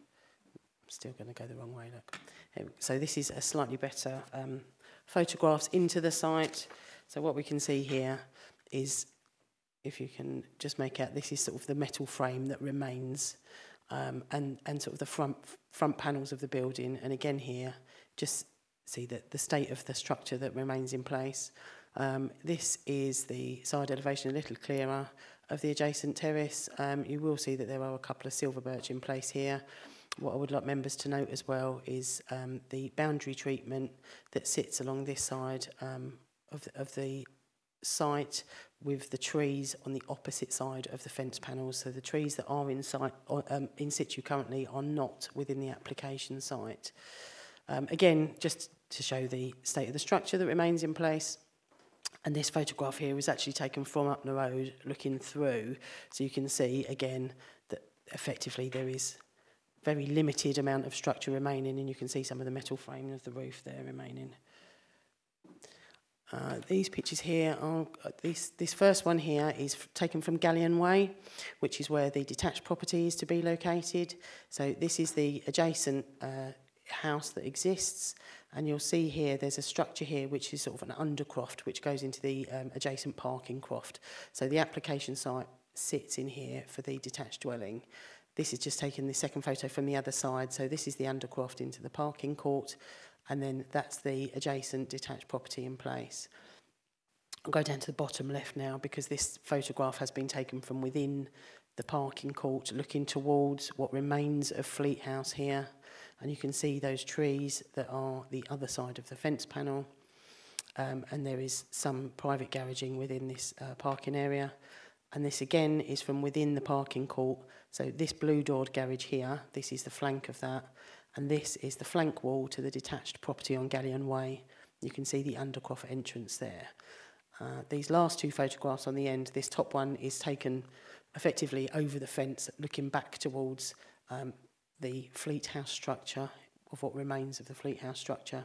I'm still going to go the wrong way, look. So this is a slightly better... Um, photographs into the site. So what we can see here is, if you can just make out, this is sort of the metal frame that remains, um, and, and sort of the front, front panels of the building. And again here, just see that the state of the structure that remains in place. Um, this is the side elevation, a little clearer, of the adjacent terrace. Um, you will see that there are a couple of silver birch in place here. What I would like members to note as well is um, the boundary treatment that sits along this side um, of, of the site, with the trees on the opposite side of the fence panels. So the trees that are in, site, um, in situ currently are not within the application site. Um, again, just to show the state of the structure that remains in place. And this photograph here was actually taken from Upnor Road looking through. So you can see, again, that effectively there is very limited amount of structure remaining, and you can see some of the metal framing of the roof there remaining. Uh, these pictures here are, uh, this, this first one here is taken from Galleon Way, which is where the detached property is to be located. So this is the adjacent uh, house that exists, and you'll see here there's a structure here which is sort of an undercroft which goes into the um, adjacent parking croft. So the application site sits in here for the detached dwelling. This is just taking the second photo from the other side, so this is the undercroft into the parking court, and then that's the adjacent detached property in place. I'll go down to the bottom left now, because this photograph has been taken from within the parking court looking towards what remains of Fleet House here, and you can see those trees that are the other side of the fence panel, um, and there is some private garaging within this uh, parking area. And this again is from within the parking court. So this blue-doored garage here, this is the flank of that, and this is the flank wall to the detached property on Galleon Way. You can see the undercroft entrance there. Uh, these last two photographs on the end, this top one is taken effectively over the fence, looking back towards um, the Fleet House structure, of what remains of the Fleet House structure.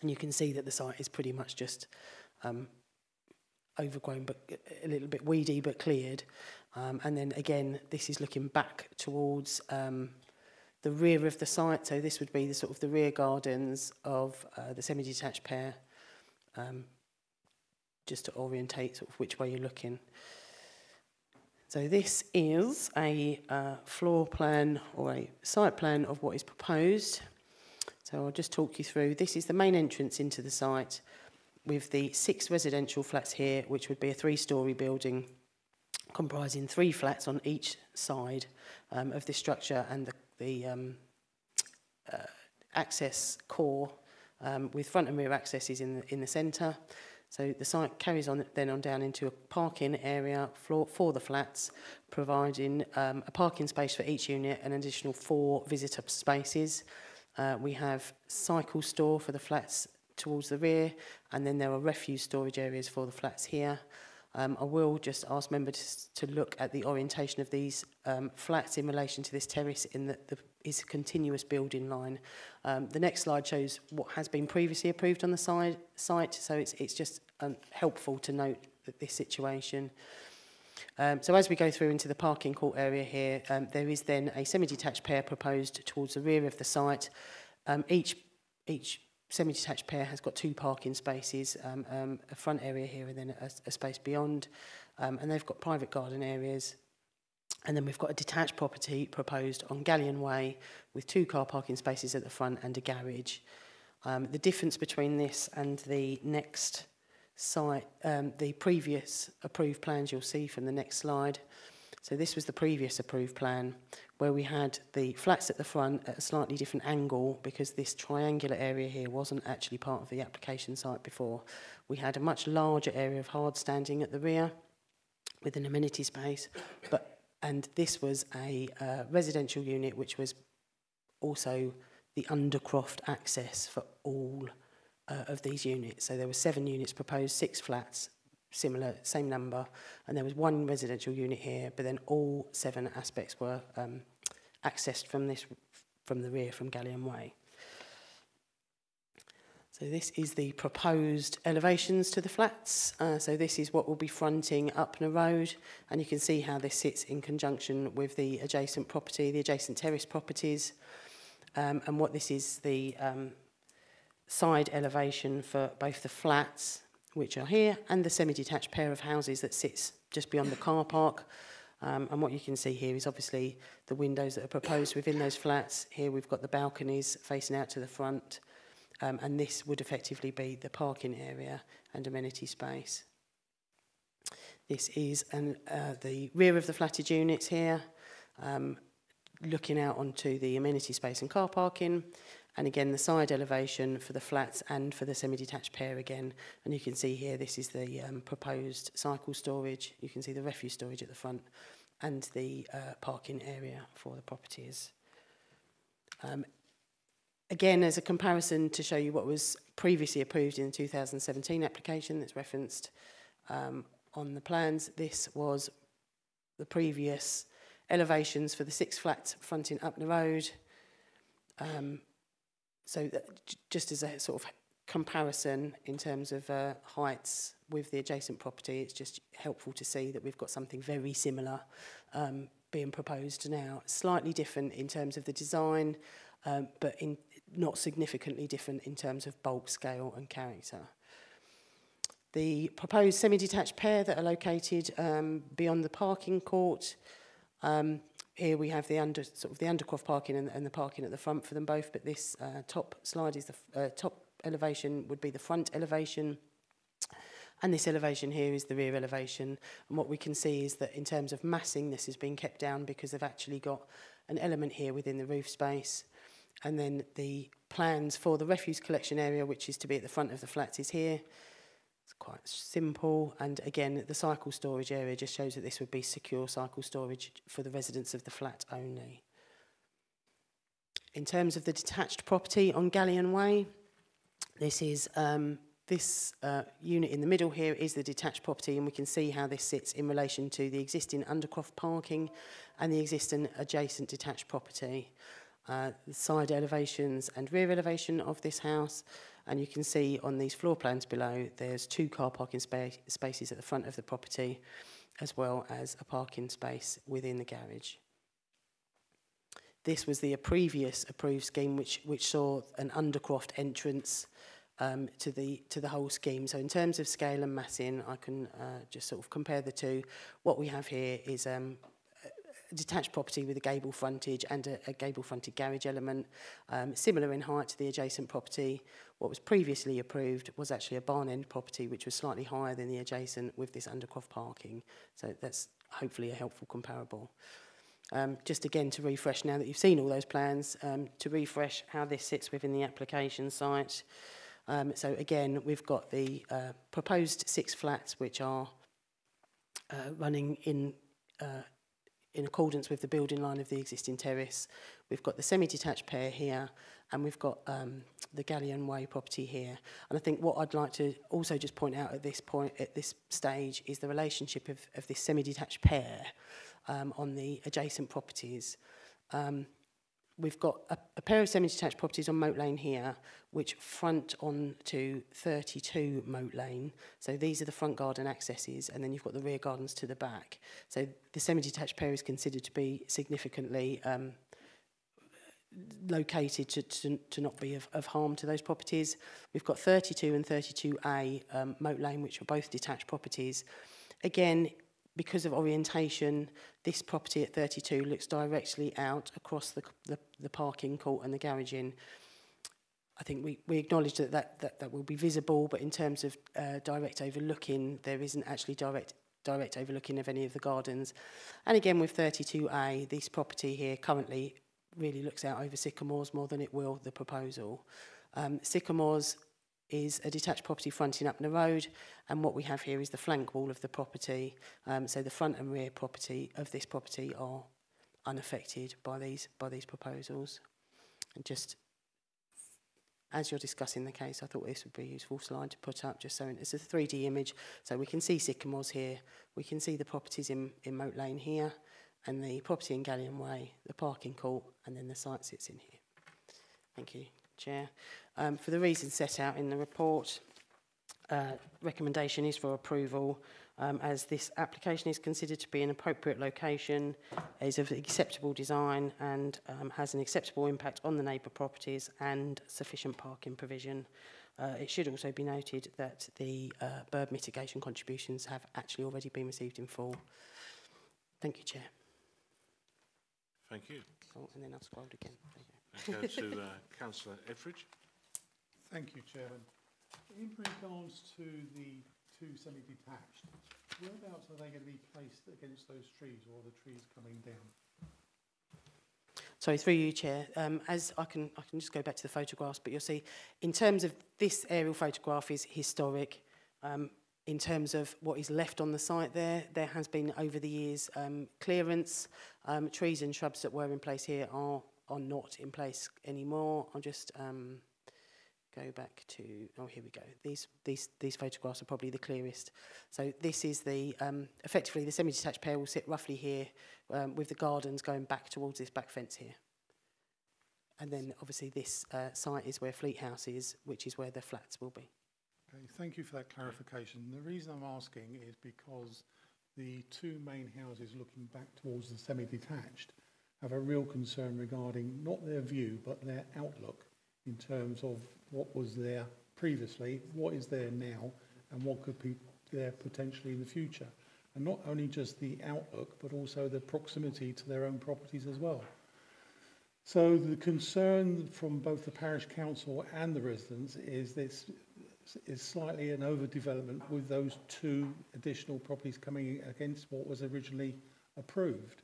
And you can see that the site is pretty much just um, overgrown, but a little bit weedy, but cleared. Um, and then again, this is looking back towards um, the rear of the site. So this would be the sort of the rear gardens of uh, the semi-detached pair, um, just to orientate sort of which way you're looking. So this is a uh, floor plan or a site plan of what is proposed. So I'll just talk you through. This is the main entrance into the site, with the six residential flats here, which would be a three-storey building comprising three flats on each side um, of this structure, and the, the um, uh, access core um, with front and rear accesses in the, in the centre. So the site carries on then on down into a parking area floor for the flats, providing um, a parking space for each unit and an additional four visitor spaces. Uh, we have cycle store for the flats towards the rear, and then there are refuse storage areas for the flats here. Um, I will just ask members to look at the orientation of these um, flats in relation to this terrace, in that the is a continuous building line. Um, the next slide shows what has been previously approved on the side, site, so it's, it's just um, helpful to note that this situation. Um, so as we go through into the parking court area here, um, there is then a semi-detached pair proposed towards the rear of the site. Um, each, each semi-detached pair has got two parking spaces, um, um, a front area here and then a, a space beyond, um, and they've got private garden areas. And then we've got a detached property proposed on Galleon Way with two car parking spaces at the front and a garage. Um, the difference between this and the next site, um, the previous approved plans, you'll see from the next slide. So this was the previous approved plan, where we had the flats at the front at a slightly different angle, because this triangular area here wasn't actually part of the application site before. We had a much larger area of hard standing at the rear with an amenity space, but and this was a uh, residential unit which was also the undercroft access for all uh, of these units. So there were seven units proposed, six flats, similar, same number, and there was one residential unit here, but then all seven aspects were um, accessed from this, from the rear, from Galleon Way. So this is the proposed elevations to the flats. Uh, so this is what will be fronting Upnor Road, and you can see how this sits in conjunction with the adjacent property, the adjacent terrace properties, um, and what this is the um, side elevation for both the flats, which are here, and the semi-detached pair of houses that sits just beyond the car park. Um, and what you can see here is obviously the windows that are proposed within those flats. Here we've got the balconies facing out to the front, um, and this would effectively be the parking area and amenity space. This is an, uh, the rear of the flatted units here, um, looking out onto the amenity space and car parking, and again the side elevation for the flats and for the semi-detached pair again. And you can see here this is the um, proposed cycle storage. You can see the refuse storage at the front and the uh, parking area for the properties. Um, again, as a comparison to show you what was previously approved in the two thousand seventeen application that's referenced um, on the plans, this was the previous elevations for the six flats fronting Upnor Road. Um, so that, just as a sort of comparison in terms of uh, heights with the adjacent property, it's just helpful to see that we've got something very similar um, being proposed now. Slightly different in terms of the design, um, but in not significantly different in terms of bulk, scale and character. The proposed semi-detached pair that are located um, beyond the parking court. Um, here we have the under sort of the undercroft parking and, and the parking at the front for them both. But this uh, top slide is the uh, top elevation would be the front elevation, and this elevation here is the rear elevation. And what we can see is that in terms of massing, this has been kept down because they've actually got an element here within the roof space. And then the plans for the refuse collection area, which is to be at the front of the flats, is here. It's quite simple, and again the cycle storage area just shows that this would be secure cycle storage for the residents of the flat only. In terms of the detached property on Galleon Way, this is um, this uh, unit in the middle here is the detached property, and we can see how this sits in relation to the existing undercroft parking and the existing adjacent detached property. Uh, the side elevations and rear elevation of this house, and you can see on these floor plans below there's two car parking spa spaces at the front of the property, as well as a parking space within the garage. This was the previous approved scheme, which which saw an undercroft entrance um, to the to the whole scheme. So in terms of scale and massing, I can uh, just sort of compare the two. What we have here is um, detached property with a gable frontage and a, a gable fronted garage element, um, similar in height to the adjacent property. What was previously approved was actually a barn end property, which was slightly higher than the adjacent with this undercroft parking. So that's hopefully a helpful comparable. Um, just again to refresh, now that you've seen all those plans, um, to refresh how this sits within the application site. Um, so again, we've got the uh, proposed six flats, which are uh, running in uh, in accordance with the building line of the existing terrace. We've got the semi-detached pair here, and we've got um, the Galleon Way property here. And I think what I'd like to also just point out at this point, at this stage, is the relationship of, of this semi-detached pair um, on the adjacent properties. Um, we've got a, a pair of semi-detached properties on Moat Lane here, which front on to thirty-two Moat Lane. So these are the front garden accesses, and then you've got the rear gardens to the back. So the semi-detached pair is considered to be significantly um, located to, to, to not be of, of harm to those properties. We've got thirty-two and thirty-two A um, Moat Lane, which are both detached properties. Again, because of orientation, this property at thirty-two looks directly out across the, the, the parking court and the garage in. I think we, we acknowledge that that, that that will be visible, but in terms of uh, direct overlooking, there isn't actually direct direct overlooking of any of the gardens. And again, with thirty-two A, this property here currently really looks out over Sycamores more than it will the proposal. Um, Sycamores is a detached property fronting Upnor Road, and what we have here is the flank wall of the property. Um, so the front and rear property of this property are unaffected by these by these proposals. And just as you're discussing the case, I thought this would be a useful slide to put up, just so it's a three D image. So we can see Sycamores here, we can see the properties in, in Moat Lane here, and the property in Galleon Way, the parking court, and then the site sits in here. Thank you, Chair. Um, for the reasons set out in the report, uh, recommendation is for approval, um, as this application is considered to be an appropriate location, is of acceptable design, and um, has an acceptable impact on the neighbour properties and sufficient parking provision. Uh, it should also be noted that the uh, bird mitigation contributions have actually already been received in full. Thank you, Chair. Thank you. Oh, and then I've scrolled again. Go to uh, Councillor Etheridge. Thank you, Chairman. In regards to the two semi-detached, Whereabouts are they going to be placed against those trees, or are the trees coming down? Sorry, through you, Chair. Um, as I can, I can just go back to the photographs, but you'll see, in terms of this aerial photograph is historic. Um, in terms of what is left on the site there, there has been over the years um, clearance. Um, trees and shrubs that were in place here are, are not in place anymore. I'll just um, go back to, oh, here we go. These, these, these photographs are probably the clearest. So this is the, um, effectively the semi-detached pair will sit roughly here, Um, with the gardens going back towards this back fence here. And then obviously this uh, site is where Fleet House is, which is where the flats will be. Okay, thank you for that clarification. The reason I'm asking is because the two main houses looking back towards the semi-detached have a real concern regarding not their view but their outlook in terms of what was there previously, what is there now, and what could be there potentially in the future. And not only just the outlook, but also the proximity to their own properties as well. So the concern from both the parish council and the residents is this is slightly an overdevelopment with those two additional properties coming against what was originally approved.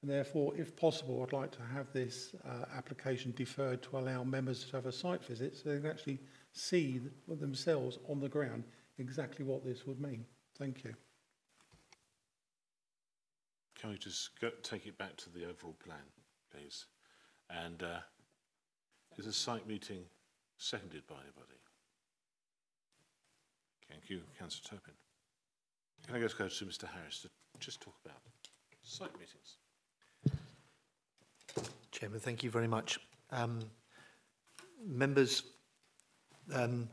And therefore, if possible, I'd like to have this uh, application deferred to allow members to have a site visit so they can actually see themselves on the ground exactly what this would mean. Thank you. Can we just go, take it back to the overall plan, please? And uh, is the site meeting seconded by anybody? Thank you, Councillor Turpin. Can I just go to Mister Harris to just talk about site meetings? Chairman, thank you very much. Um, members, um,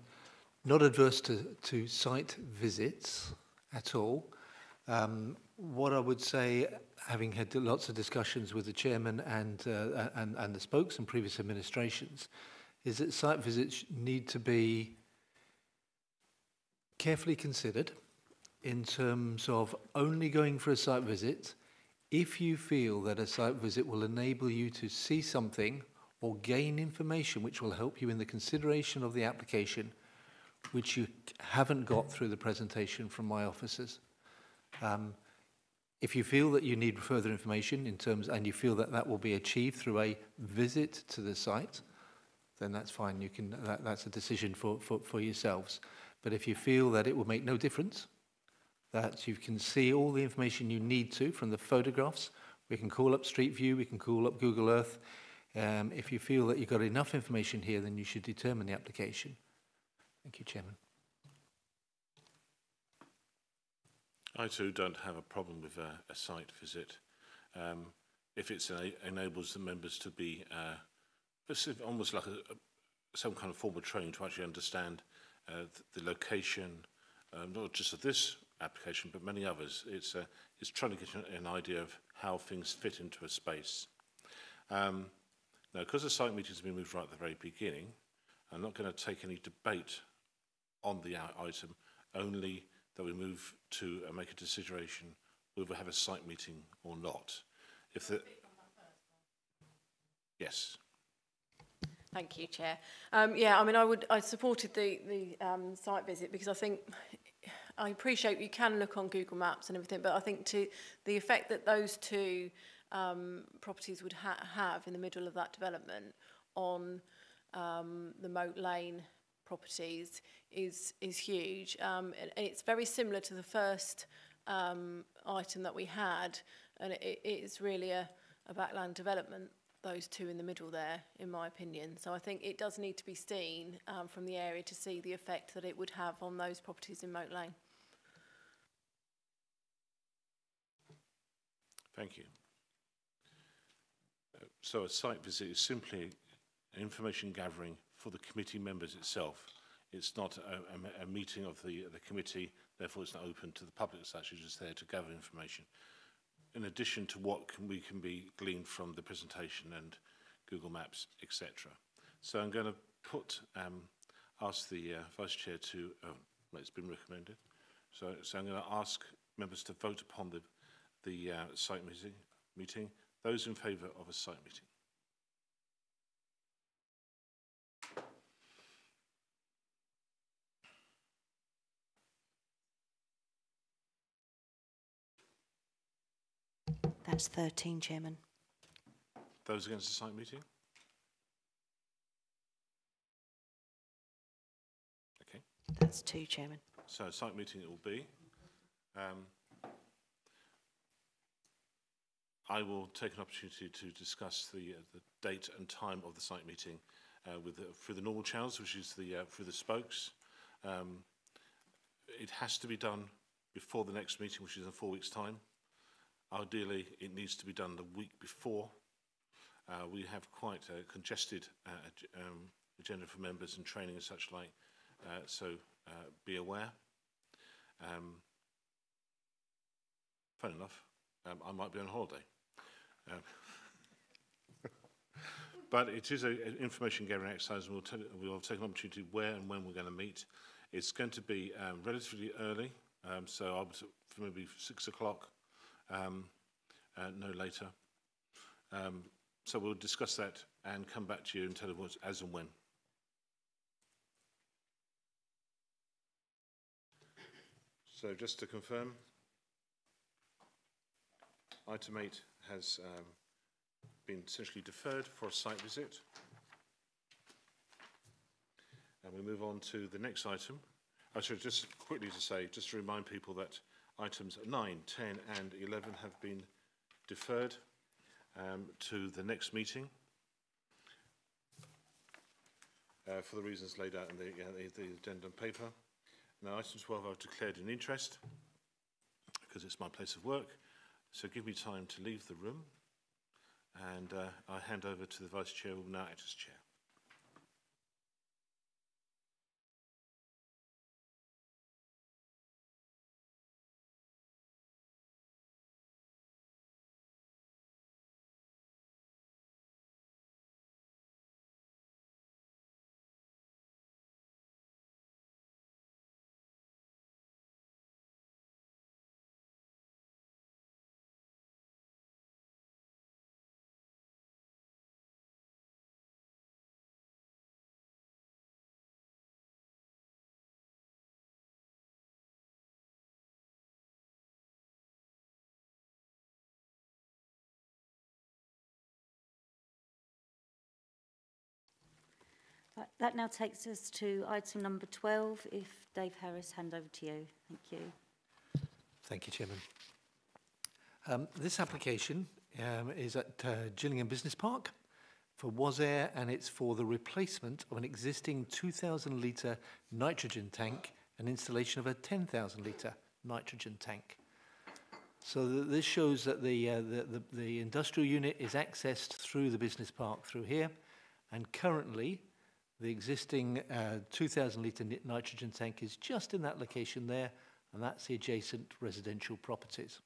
not adverse to, to site visits at all. Um, What I would say, having had lots of discussions with the chairman and, uh, and, and the spokes and previous administrations, is that site visits need to be carefully considered in terms of only going for a site visit if you feel that a site visit will enable you to see something or gain information which will help you in the consideration of the application, which you haven't got through the presentation from my officers. Um, If you feel that you need further information in terms, and you feel that that will be achieved through a visit to the site, then that's fine. You can, that, that's a decision for, for, for yourselves. But if you feel that it will make no difference, that you can see all the information you need to from the photographs, we can call up Street View, we can call up Google Earth. Um, if you feel that you've got enough information here, then you should determine the application. Thank you, Chairman. I too don't have a problem with a, a site visit um, if it enables the members to be uh, almost like a, a, some kind of formal training to actually understand uh, the, the location, uh, not just of this application but many others. It's, uh, it's trying to get an idea of how things fit into a space. Um, now, because the site meetings have been moved right at the very beginning, I'm not going to take any debate on the item, only that we move to uh, make a decision whether we have a site meeting or not. If the yes. Thank you, Chair. Um, yeah, I mean, I would I supported the the um, site visit because I think I appreciate you can look on Google Maps and everything, but I think to the effect that those two um, properties would ha have in the middle of that development on um, the Moat Lane properties is is huge, um, and it's very similar to the first um, item that we had, and it, it is really a, a backland development, those two in the middle there, in my opinion. So I think it does need to be seen um, from the area to see the effect that it would have on those properties in Moat Lane. Thank you. Uh, so a site visit is simply information gathering for the committee members itself. It's not a, a, a meeting of the, the committee, therefore it's not open to the public. It's actually just there to gather information, in addition to what can, we can be gleaned from the presentation and Google Maps, et cetera. So I'm going to put, um, ask the uh, Vice Chair to, oh, it's been recommended. So, so I'm going to ask members to vote upon the, the uh, site meeting, meeting. Those in favour of a site meeting. That's thirteen, Chairman. Those against the site meeting? Okay. That's two, Chairman. So site meeting it will be. Um, I will take an opportunity to discuss the, uh, the date and time of the site meeting uh, with the, through the normal channels, which is the uh, through the spokes. Um, it has to be done before the next meeting, which is in four weeks' time. Ideally, it needs to be done the week before. Uh, we have quite a congested uh, um, agenda for members and training and such like, uh, so uh, be aware. Um, fun enough, um, I might be on holiday. Um, but it is a, an information gathering exercise, and we'll, we'll take an opportunity where and when we're going to meet. It's going to be um, relatively early, um, so I'll be for maybe six o'clock, um, uh, no later. Um, so we'll discuss that and come back to you and tell you what as and when. So just to confirm, item eight has um, been essentially deferred for a site visit. And we move on to the next item. I should just quickly to say, just to remind people that items nine, ten and eleven have been deferred um, to the next meeting uh, for the reasons laid out in the, uh, the, the addendum paper. Now item twelve I've declared an interest because it's my place of work. So give me time to leave the room and uh, I hand over to the Vice Chair who will now act as Chair. That now takes us to item number twelve. If Dave Harris, hand over to you. Thank you. Thank you, Chairman. Um, this application um, is at uh, Gillingham Business Park for Wozare, and it's for the replacement of an existing two thousand litre nitrogen tank and installation of a ten thousand litre nitrogen tank. So th this shows that the, uh, the, the, the industrial unit is accessed through the business park through here, and currently the existing uh, two thousand litre nitrogen tank is just in that location there, and that's the adjacent residential properties.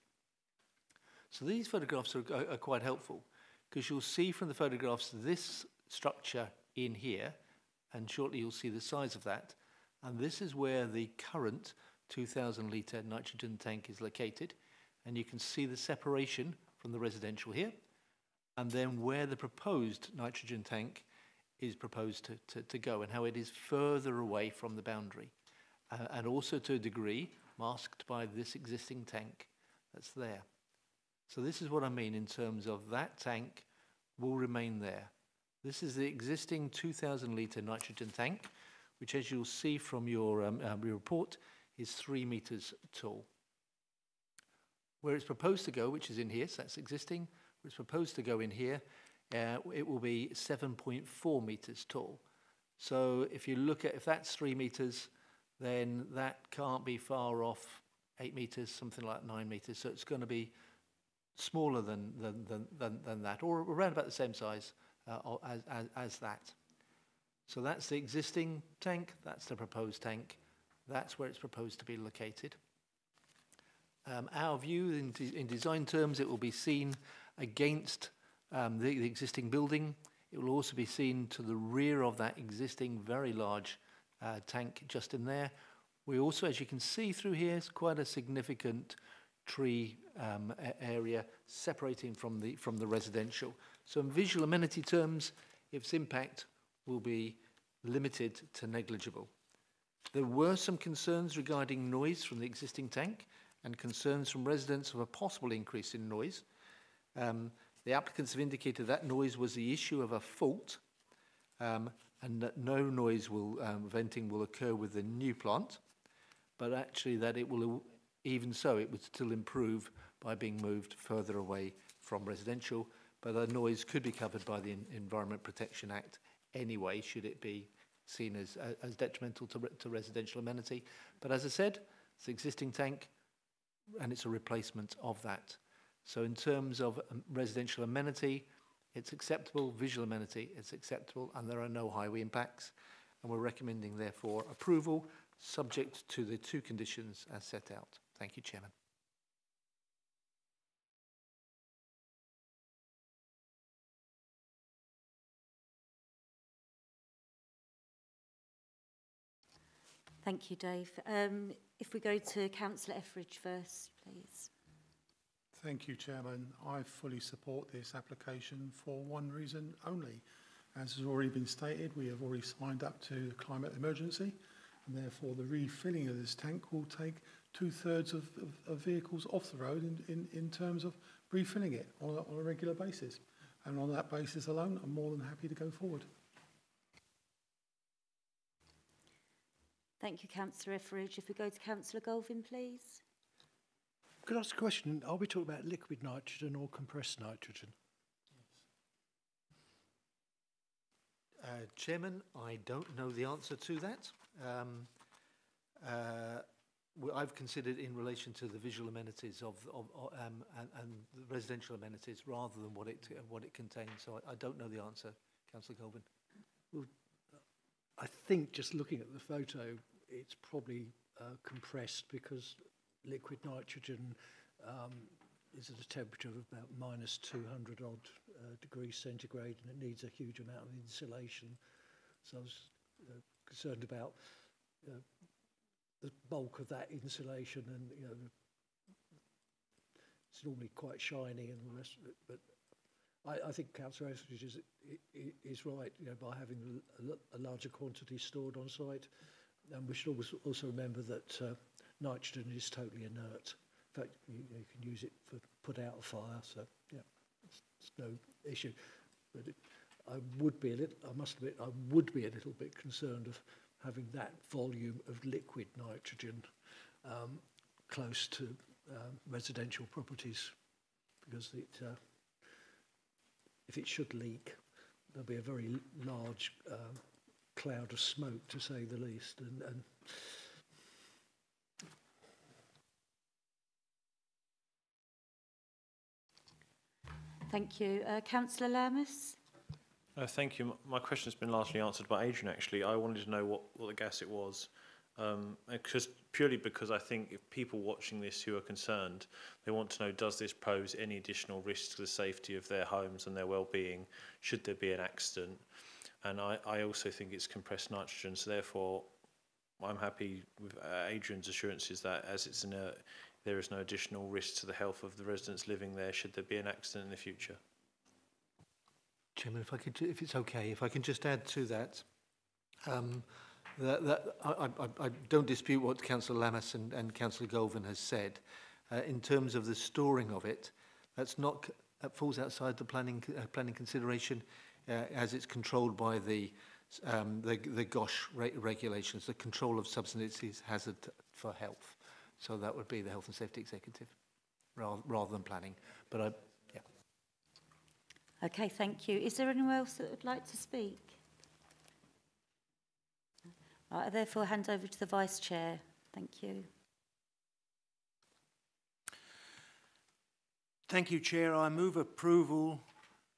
So these photographs are, are, are quite helpful because you'll see from the photographs this structure in here, and shortly you'll see the size of that. And this is where the current two thousand litre nitrogen tank is located. And you can see the separation from the residential here, and then where the proposed nitrogen tank is proposed to, to, to go, and how it is further away from the boundary uh, and also to a degree masked by this existing tank that's there. So this is what I mean in terms of that tank will remain there. This is the existing two thousand litre nitrogen tank, which as you'll see from your, um, um, your report is three metres tall. Where it's proposed to go, which is in here, so that's existing, where it's proposed to go in here, Uh, it will be seven point four metres tall. So if you look at, if that's three metres, then that can't be far off eight metres, something like nine metres. So it's going to be smaller than, than, than, than, than that, or around about the same size uh, or as, as, as that. So that's the existing tank, that's the proposed tank, that's where it's proposed to be located. Um, our view, in, de in design terms, it will be seen against Um, the, the existing building. It will also be seen to the rear of that existing very large uh, tank just in there. We also, as you can see through here, is quite a significant tree um, area separating from the, from the residential. So in visual amenity terms, its impact will be limited to negligible. There were some concerns regarding noise from the existing tank and concerns from residents of a possible increase in noise. Um, the applicants have indicated that noise was the issue of a fault, um, and that no noise will, um, venting will occur with the new plant, but actually that it will, even so, it would still improve by being moved further away from residential, but the noise could be covered by the Environment Protection Act anyway, should it be seen as, as detrimental to, to residential amenity. But as I said, it's the existing tank, and it's a replacement of that. So in terms of um, residential amenity, it's acceptable, visual amenity, it's acceptable, and there are no highway impacts. And we're recommending, therefore, approval, subject to the two conditions as set out. Thank you, Chairman. Thank you, Dave. Um, if we go to Councillor Effridge first, please. Thank you, Chairman. I fully support this application for one reason only. As has already been stated, we have already signed up to the climate emergency, and therefore the refilling of this tank will take two-thirds of, of, of vehicles off the road in, in, in terms of refilling it on a, on a regular basis. And on that basis alone, I'm more than happy to go forward. Thank you, Councillor Efferidge. If we go to Councillor Golvin, please. Could I ask a question? Are we talking about liquid nitrogen or compressed nitrogen? Yes. Uh, Chairman, I don't know the answer to that. Um, uh, I've considered in relation to the visual amenities of, of um, and, and the residential amenities rather than what it, what it contains. So I, I don't know the answer, Councillor Golvin. Well, I think just looking at the photo, it's probably uh, compressed, because liquid nitrogen um, is at a temperature of about minus two hundred odd uh, degrees centigrade, and it needs a huge amount of insulation. So I was uh, concerned about uh, the bulk of that insulation, and you know, it's normally quite shiny and the rest of it, but I, I think Councillor Effridge is, is right, you know, by having a, a larger quantity stored on site. And we should always also remember that uh, nitrogen is totally inert. In fact, you, you can use it for put out a fire, so yeah, it's, it's no issue. But it, I would be a little, I must admit, I would be a little bit concerned of having that volume of liquid nitrogen um, close to um, residential properties, because it, uh, if it should leak, there'll be a very large um, cloud of smoke, to say the least. And, and Thank you. Uh, Councillor Lammas? Uh, thank you. My question has been largely answered by Adrian, actually. I wanted to know what, what the gas it was, um, because, purely because I think if people watching this who are concerned, they want to know, does this pose any additional risk to the safety of their homes and their well-being should there be an accident? And I, I also think it's compressed nitrogen, so therefore I'm happy with Adrian's assurances that as it's inert, there is no additional risk to the health of the residents living there should there be an accident in the future. Chairman, if I could, if it's okay, if I can just add to that, um, that, that I, I, I don't dispute what Councillor Lammas and, and Councillor Golvin has said uh, in terms of the storing of it. That's not, that falls outside the planning uh, planning consideration, uh, as it's controlled by the um, the, the G O S H re regulations, the control of substances hazard for health. So that would be the Health and Safety Executive, rather, rather than planning. But I, yeah. Okay, thank you. Is there anyone else that would like to speak? Right, I therefore hand over to the Vice Chair. Thank you. Thank you, Chair. I move approval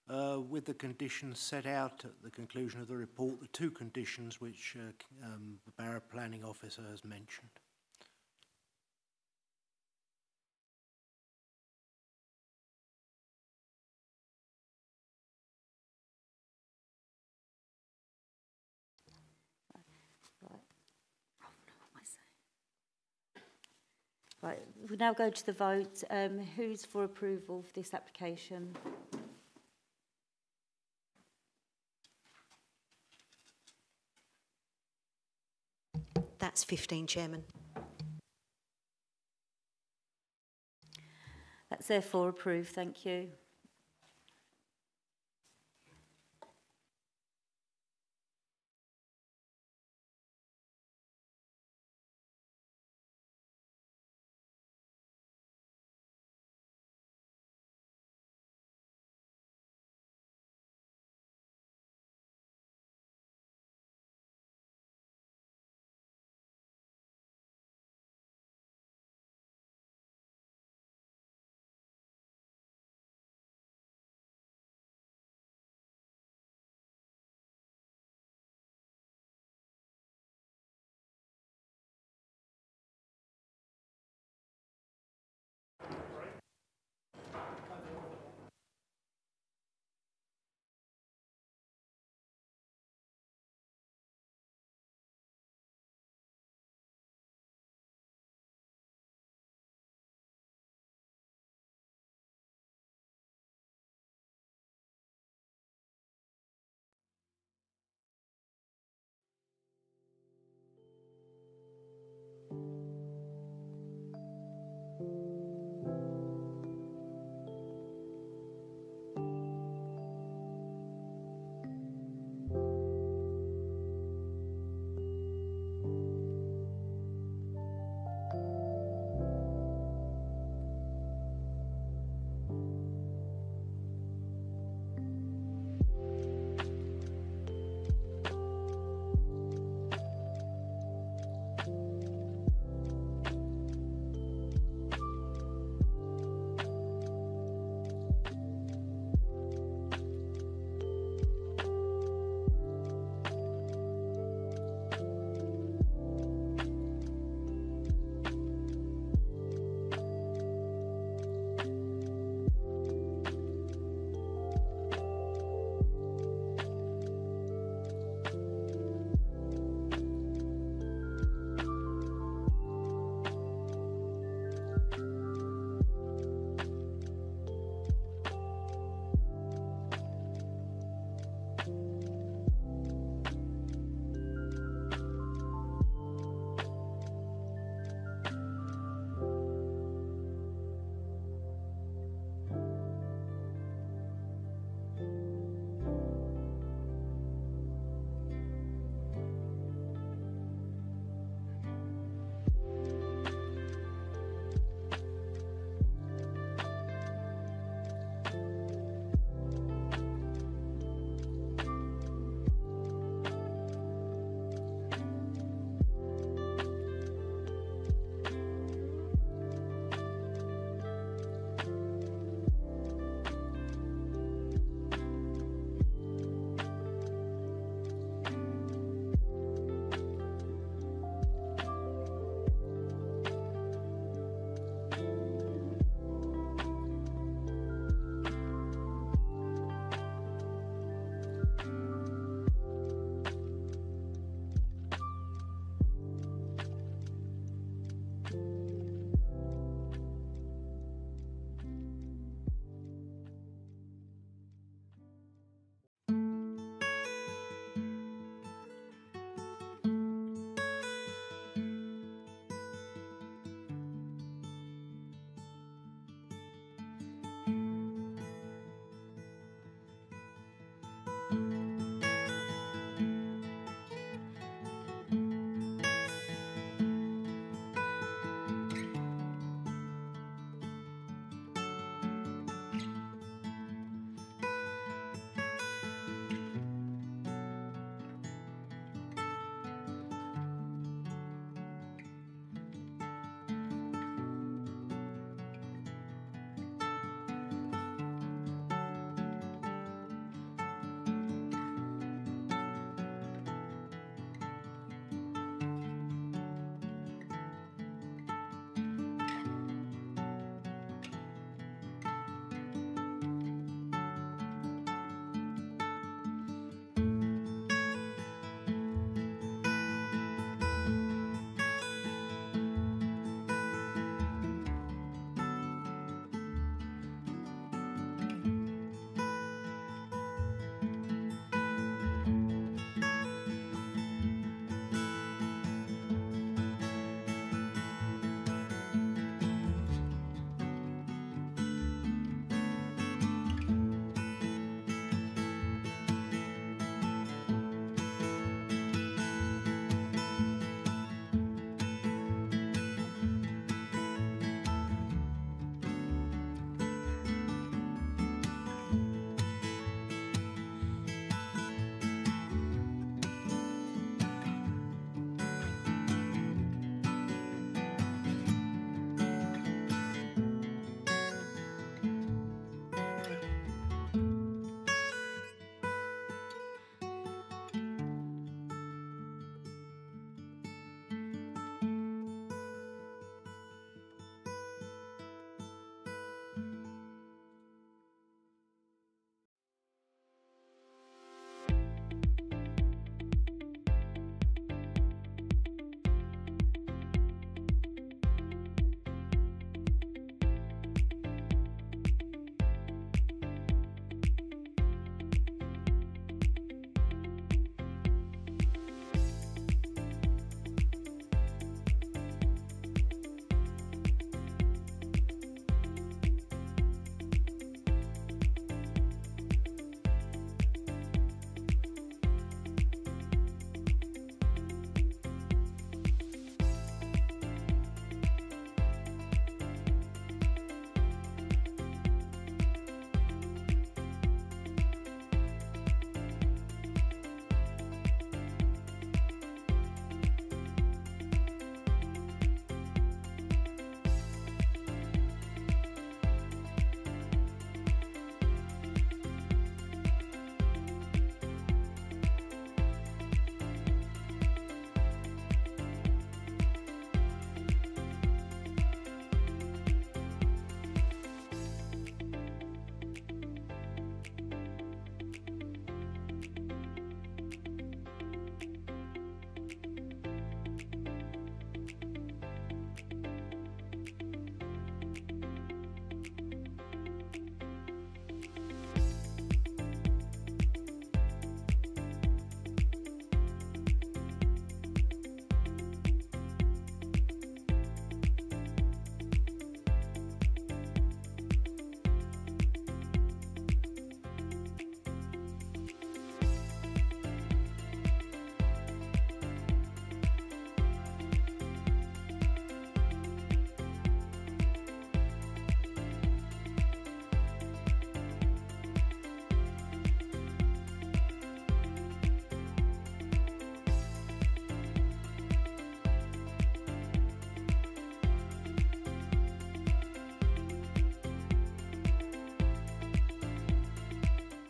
uh, with the conditions set out at the conclusion of the report, the two conditions which uh, um, the Borough Planning Officer has mentioned. Right, we now go to the vote. Um, who's for approval of this application? That's fifteen, Chairman. That's therefore approved, thank you.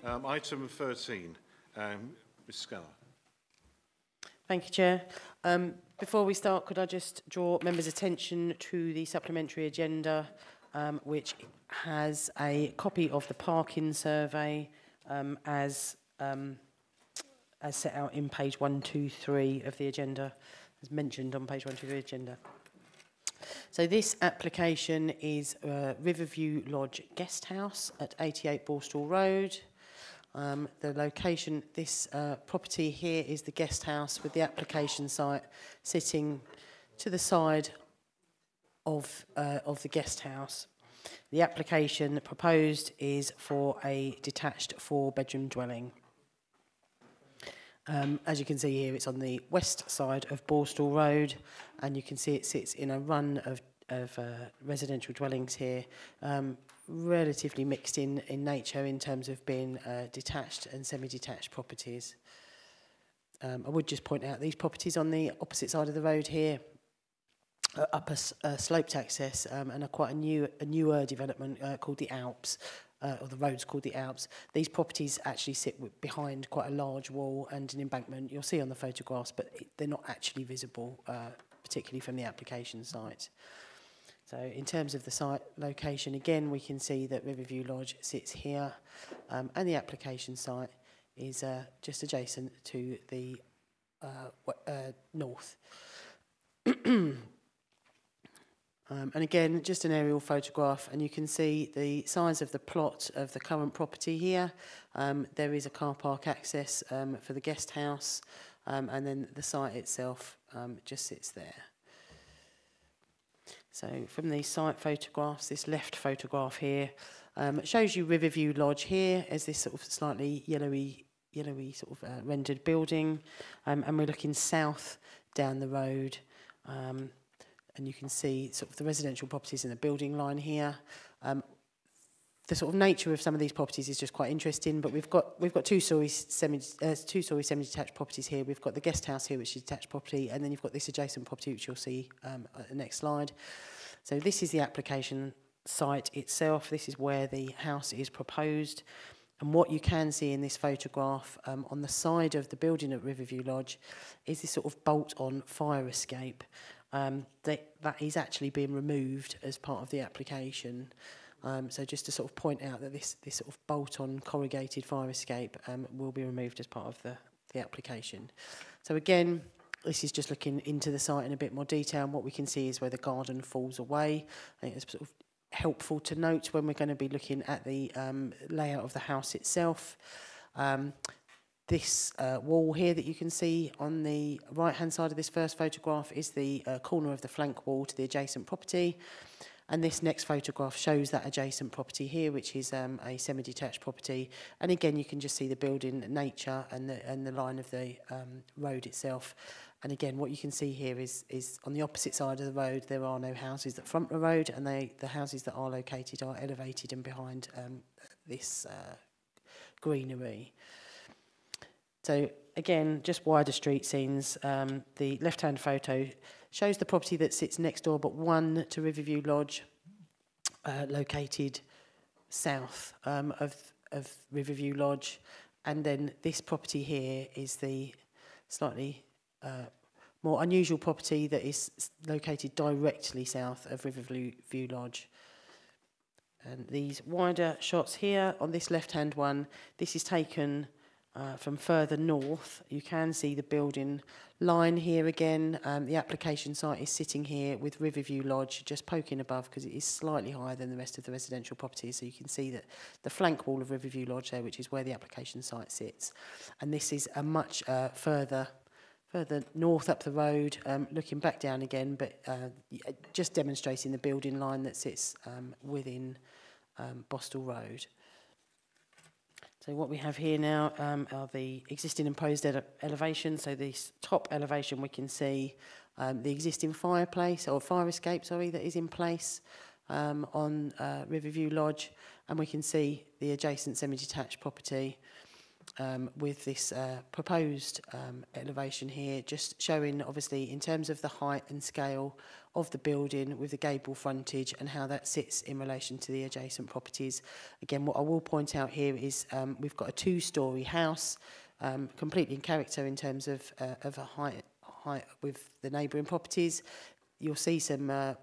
Um, item thirteen, um, Miz Scanlon. Thank you, Chair. Um, before we start, could I just draw members' attention to the supplementary agenda, um, which has a copy of the parking survey um, as, um, as set out in page one two three of the agenda, as mentioned on page one two three of the agenda. So this application is uh, Riverview Lodge Guest House at eighty-eight Borstal Road. Um, the location, this uh, property here is the guest house with the application site sitting to the side of, uh, of the guest house. The application proposed is for a detached four-bedroom dwelling. Um, as you can see here, it's on the west side of Borstal Road, and you can see it sits in a run of, of uh, residential dwellings here, um, relatively mixed in, in nature in terms of being uh, detached and semi-detached properties. Um, I would just point out these properties on the opposite side of the road here are upper uh, sloped access um, and are quite a, new, a newer development uh, called the Alps. Uh, or the road's called the Alps. These properties actually sit w behind quite a large wall and an embankment. You'll see on the photographs, but it, they're not actually visible, uh, particularly from the application site. So in terms of the site location, again, we can see that Riverview Lodge sits here, um, and the application site is uh, just adjacent to the uh, uh, north. Um, and again, just an aerial photograph, and you can see the size of the plot of the current property here. Um, there is a car park access um, for the guest house, um, and then the site itself um, just sits there. So from these site photographs, this left photograph here um, shows you Riverview Lodge here as this sort of slightly yellowy, yellowy sort of uh, rendered building, um, and we're looking south down the road. Um, And you can see sort of the residential properties in the building line here. Um, the sort of nature of some of these properties is just quite interesting. But we've got we've got two-storey semi uh, two-storey semi-detached properties here. We've got the guest house here, which is a detached property, and then you've got this adjacent property, which you'll see um, at the next slide. So this is the application site itself. This is where the house is proposed. And what you can see in this photograph um, on the side of the building at Riverview Lodge is this sort of bolt-on fire escape. Um, they, that is actually being removed as part of the application. Um, so just to sort of point out that this, this sort of bolt-on corrugated fire escape um, will be removed as part of the, the application. So again, this is just looking into the site in a bit more detail, and what we can see is where the garden falls away. I think it's sort of helpful to note when we're going to be looking at the um, layout of the house itself. Um, This uh, wall here that you can see on the right-hand side of this first photograph is the uh, corner of the flank wall to the adjacent property. And this next photograph shows that adjacent property here, which is um, a semi-detached property. And again, you can just see the building nature and the, and the line of the um, road itself. And again, what you can see here is, is on the opposite side of the road, there are no houses that front the road, and they, the houses that are located are elevated and behind um, this uh, greenery. So again, just wider street scenes. Um, the left-hand photo shows the property that sits next door but one to Riverview Lodge, uh, located south um, of, of Riverview Lodge. And then this property here is the slightly uh, more unusual property that is located directly south of Riverview Lodge. And these wider shots here on this left-hand one, this is taken Uh, from further north. You can see the building line here again. Um, the application site is sitting here with Riverview Lodge just poking above because it is slightly higher than the rest of the residential properties. So you can see that the flank wall of Riverview Lodge there, which is where the application site sits. And this is a much uh, further further north up the road, um, looking back down again, but uh, just demonstrating the building line that sits um, within um, Borstal Road. So what we have here now um, are the existing imposed ele elevation. So this top elevation, we can see um, the existing fireplace or fire escape, sorry, that is in place um, on uh, Riverview Lodge, and we can see the adjacent semi-detached property. um, with this uh, proposed um, elevation here, just showing obviously in terms of the height and scale of the building with the gable frontage and how that sits in relation to the adjacent properties. Again, what I will point out here is um, we've got a two-storey house, um, completely in character in terms of, uh, of a height, height with the neighbouring properties. You'll see some uh,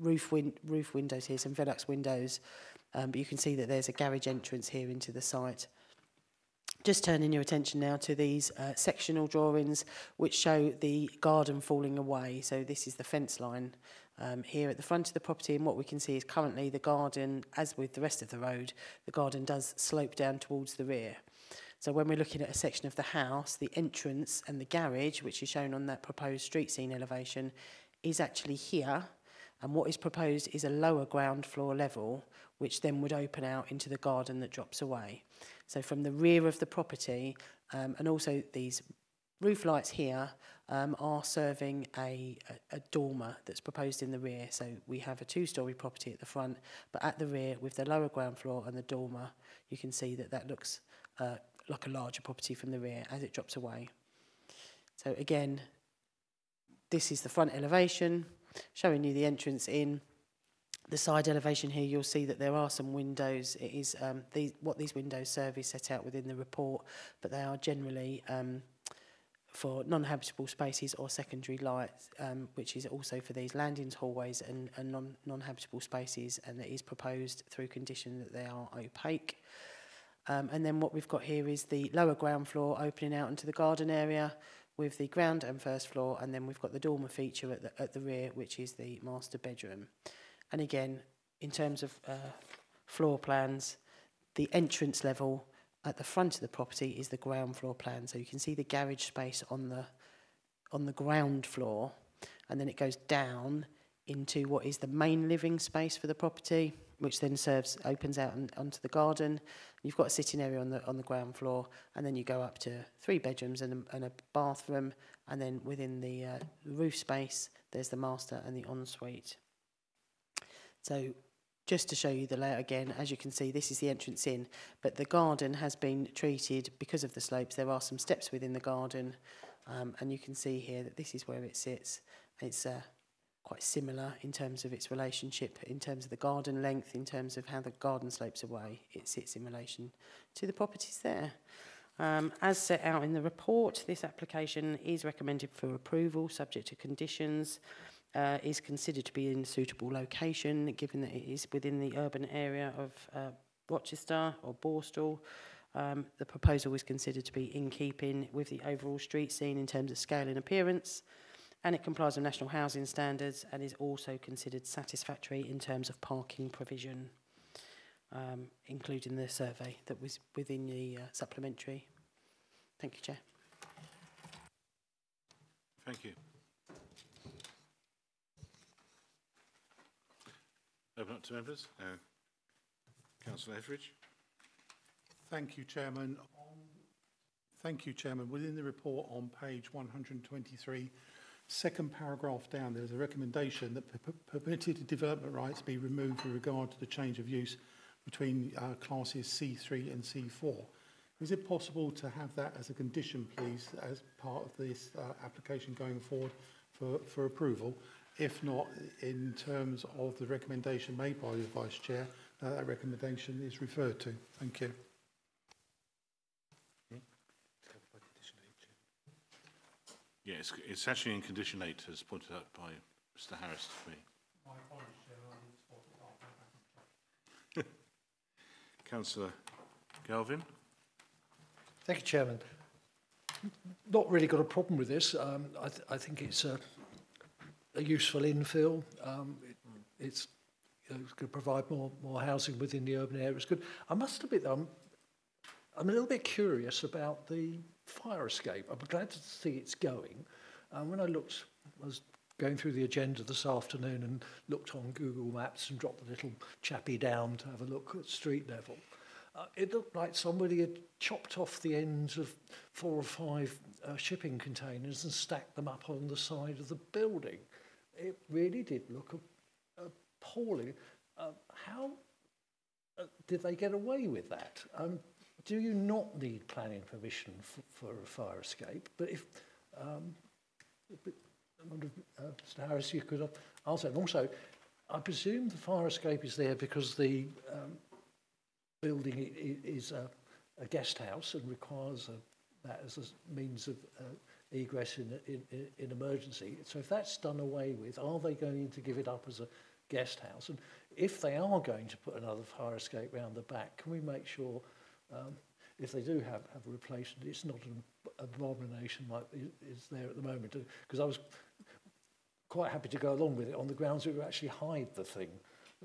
roof, win roof windows here, some velux windows, um, but you can see that there's a garage entrance here into the site. Just turning your attention now to these uh, sectional drawings which show the garden falling away. So this is the fence line um, here at the front of the property, and what we can see is currently the garden, as with the rest of the road, the garden does slope down towards the rear. So when we're looking at a section of the house, the entrance and the garage, which is shown on that proposed street scene elevation, is actually here, and what is proposed is a lower ground floor level which then would open out into the garden that drops away. So from the rear of the property, um, and also these roof lights here um, are serving a, a, a dormer that's proposed in the rear. So we have a two-storey property at the front, but at the rear with the lower ground floor and the dormer, you can see that that looks uh, like a larger property from the rear as it drops away. So again, this is the front elevation, showing you the entrance in. The side elevation here, you'll see that there are some windows. It is um, these, what these windows serve is set out within the report, but they are generally um, for non-habitable spaces or secondary lights, um, which is also for these landings, hallways and, and non, non-habitable spaces, and it is proposed through condition that they are opaque. Um, and then what we've got here is the lower ground floor opening out into the garden area, with the ground and first floor, and then we've got the dormer feature at the, at the rear, which is the master bedroom. And again, in terms of uh, floor plans, the entrance level at the front of the property is the ground floor plan. So you can see the garage space on the, on the ground floor, and then it goes down into what is the main living space for the property, which then serves, opens out and onto the garden. You've got a sitting area on the on the ground floor, and then you go up to three bedrooms and a, and a bathroom, and then within the uh, roof space, there's the master and the ensuite. So just to show you the layout again, as you can see, this is the entrance in, but the garden has been treated because of the slopes. There are some steps within the garden, um, and you can see here that this is where it sits. It's uh, quite similar in terms of its relationship, in terms of the garden length, in terms of how the garden slopes away. It sits in relation to the properties there. Um, as set out in the report, this application is recommended for approval, subject to conditions, uh, is considered to be in a suitable location, given that it is within the urban area of uh, Rochester or Borstal. Um, the proposal is considered to be in keeping with the overall street scene in terms of scale and appearance, and it complies with national housing standards and is also considered satisfactory in terms of parking provision, um, including the survey that was within the uh, supplementary. Thank you, Chair. Thank you. Open up to members. Uh, Councillor Etheridge. Thank you, Chairman. Thank you, Chairman. Within the report on page one hundred twenty-three, second paragraph down, there's a recommendation that permitted development rights be removed with regard to the change of use between uh, classes C three and C four. Is it possible to have that as a condition, please, as part of this uh, application going forward for, for approval? If not, in terms of the recommendation made by the Vice Chair, uh, that recommendation is referred to. Thank you. Yeah, it's, it's actually in condition eight, as pointed out by Mister Harris to me. My apologies, Chairman. Councillor Galvin. Thank you, Chairman. Not really got a problem with this. Um, I, th I think it's a, a useful infill. Um, it, it's, you know, it's going to provide more, more housing within the urban area. It's good. I must admit, though, I'm, I'm a little bit curious about the fire escape. I'm glad to see it's going. Um, when I looked, I was going through the agenda this afternoon and looked on Google Maps and dropped the little chappie down to have a look at street level. Uh, it looked like somebody had chopped off the ends of four or five uh, shipping containers and stacked them up on the side of the building. It really did look appalling. Uh, how uh, did they get away with that? Um, do you not need planning permission for, for a fire escape? But if, um, I wonder if, uh, Mister Harris, you could answer. And also, I presume the fire escape is there because the um, building is a, a guest house and requires a, that as a means of uh, egress in, in, in emergency. So if that's done away with, are they going to give it up as a guest house? And if they are going to put another fire escape round the back, can we make sure um, if they do have, have a replacement, it's not an abomination like is there at the moment? Because I was quite happy to go along with it on the grounds that we actually hide the thing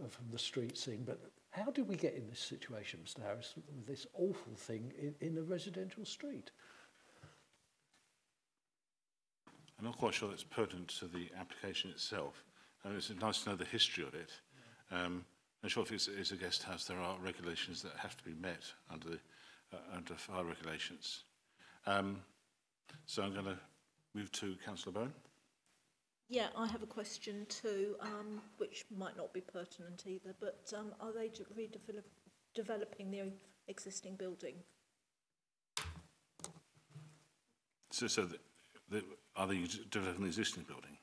from the street scene. But how did we get in this situation, Mister Harris, with this awful thing in, in a residential street? I'm not quite sure that's pertinent to the application itself. I mean, it's nice to know the history of it. Um, I'm sure if it's, it's a guest house, there are regulations that have to be met under the, uh, under fire regulations. Um, so I'm going to move to Councillor Bone. Yeah, I have a question too, um, which might not be pertinent either, but um, are they redeveloping the existing building? So, so the, the, are they developing the existing building?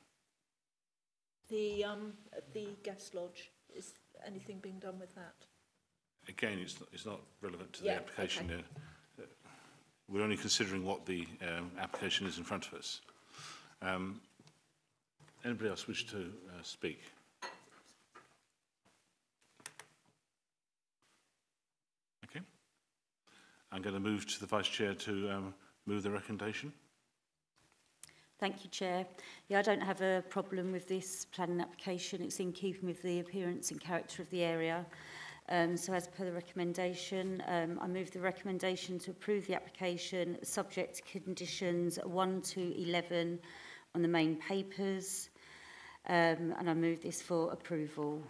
The, um, the guest lodge, is anything being done with that? Again, it's not, it's not relevant to yeah, the application. Okay. Uh, we're only considering what the um, application is in front of us. Um, Anybody else wish to uh, speak? Okay. I'm going to move to the Vice Chair to um, move the recommendation. Thank you, Chair. Yeah, I don't have a problem with this planning application. It's in keeping with the appearance and character of the area. Um, so as per the recommendation, um, I move the recommendation to approve the application subject to conditions one to eleven on the main papers, um, and I move this for approval.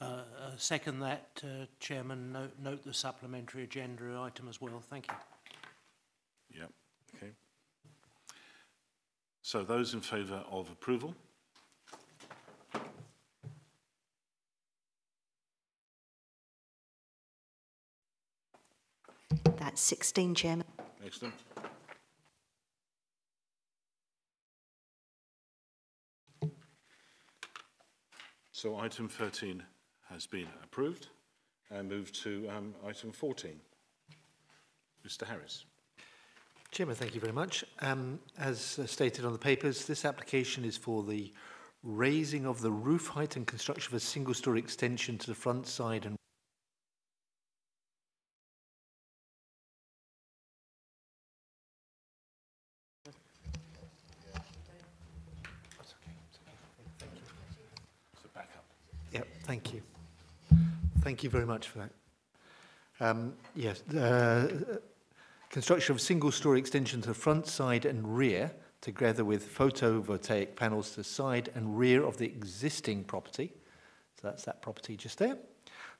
Uh, uh, second that, uh, Chairman. Note, note the supplementary agenda item as well. Thank you. Yep. Okay. So those in favour of approval. That's sixteen, Chairman. Excellent. So item thirteen has been approved, and move to um, item fourteen. Mister Harris. Chairman, thank you very much. Um, as uh, stated on the papers, this application is for the raising of the roof height and construction of a single-storey extension to the front side and Thank you. Thank you very much for that. Um, yes, uh, construction of single-storey extension to the front, side and rear, together with photovoltaic panels to the side and rear of the existing property. So that's that property just there.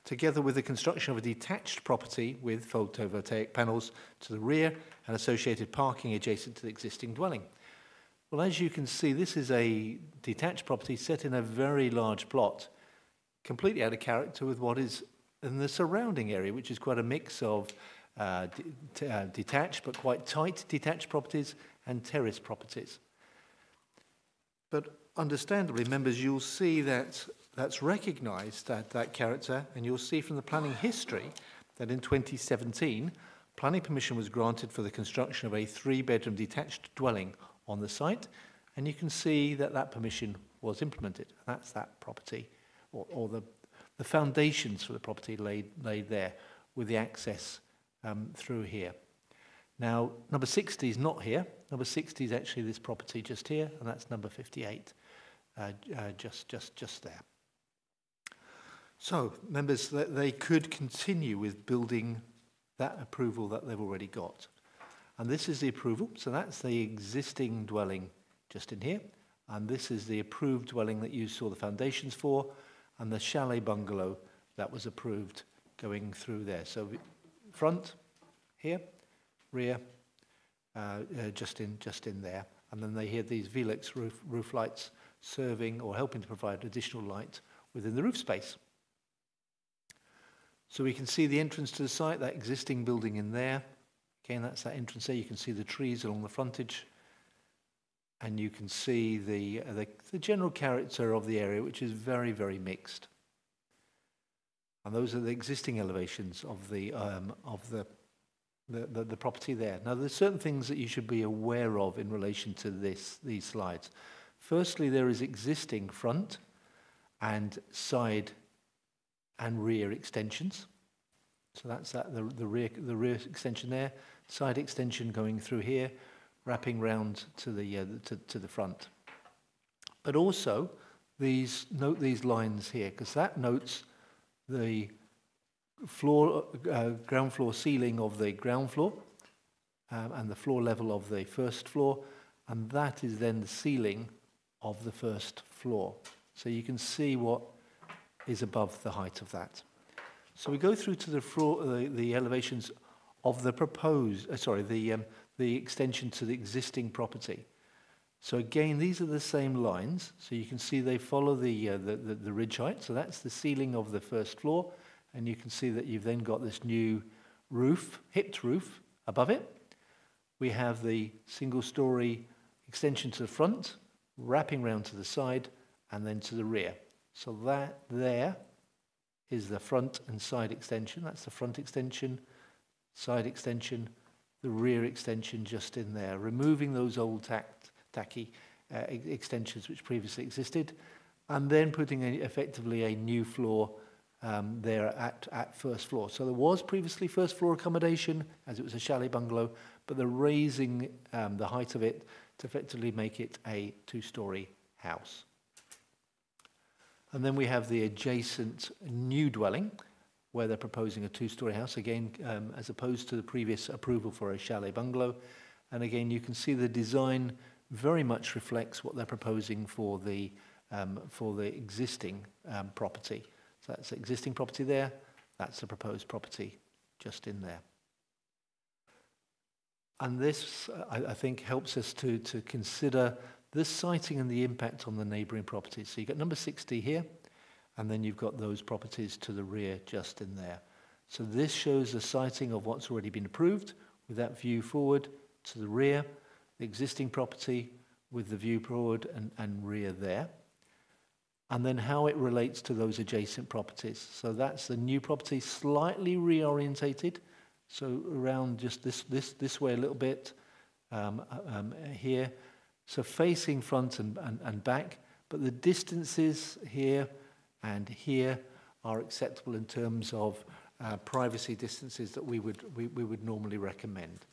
Together with the construction of a detached property with photovoltaic panels to the rear and associated parking adjacent to the existing dwelling. Well, as you can see, this is a detached property set in a very large plot, completely out of character with what is in the surrounding area, which is quite a mix of uh, de uh, detached but quite tight detached properties and terrace properties. But understandably, members, you'll see that that's recognised, that, that character, and you'll see from the planning history that in twenty seventeen, planning permission was granted for the construction of a three-bedroom detached dwelling on the site, and you can see that that permission was implemented. That's that property, or, or the, the foundations for the property laid, laid there with the access um, through here. Now, number sixty is not here. Number sixty is actually this property just here, and that's number fifty-eight, uh, uh, just, just, just there. So, members, th they could continue with building that approval that they've already got. And this is the approval, so that's the existing dwelling just in here, and this is the approved dwelling that you saw the foundations for, and the chalet bungalow that was approved going through there. So front here, rear, uh, uh, just in just in there. And then they hear these Velux roof, roof lights serving or helping to provide additional light within the roof space. So we can see the entrance to the site, that existing building in there. Again, that's that entrance there. You can see the trees along the frontage. And you can see the, uh, the, the general character of the area, which is very, very mixed. And those are the existing elevations of the um, of the the, the the property there. Now, there's certain things that you should be aware of in relation to this these slides. Firstly, there is existing front and side and rear extensions. So that's that the the rear the rear extension there, side extension going through here, wrapping round to the uh, to to the front. But also, these note these lines here, because that notes the floor, uh, ground floor ceiling of the ground floor, um, and the floor level of the first floor, and that is then the ceiling of the first floor. So you can see what is above the height of that. So we go through to the floor, the, the elevations of the proposed, uh, sorry, the um, the extension to the existing property. So again, these are the same lines. So you can see they follow the, uh, the, the, the ridge height. So that's the ceiling of the first floor. And you can see that you've then got this new roof, hipped roof, above it. We have the single-storey extension to the front, wrapping round to the side, and then to the rear. So that there is the front and side extension. That's the front extension, side extension, the rear extension just in there, removing those old tack. tacky uh, ex extensions which previously existed, and then putting a, effectively a new floor um, there at, at first floor. So there was previously first floor accommodation, as it was a chalet bungalow, but they're raising um, the height of it to effectively make it a two-storey house. And then we have the adjacent new dwelling, where they're proposing a two-storey house, again, um, as opposed to the previous approval for a chalet bungalow. And again, you can see the design very much reflects what they're proposing for the um, for the existing um, property. So that's the existing property there. That's the proposed property just in there. And this, I, I think, helps us to to consider this siting and the impact on the neighbouring properties. So you've got number sixty here, and then you've got those properties to the rear just in there. So this shows the siting of what's already been approved with that view forward to the rear, existing property with the view forward and, and rear there, and then how it relates to those adjacent properties. So that's the new property, slightly reorientated, so around just this this this way a little bit, um, um, here, so facing front and, and, and back, but the distances here and here are acceptable in terms of uh, privacy distances that we would we, we would normally recommend.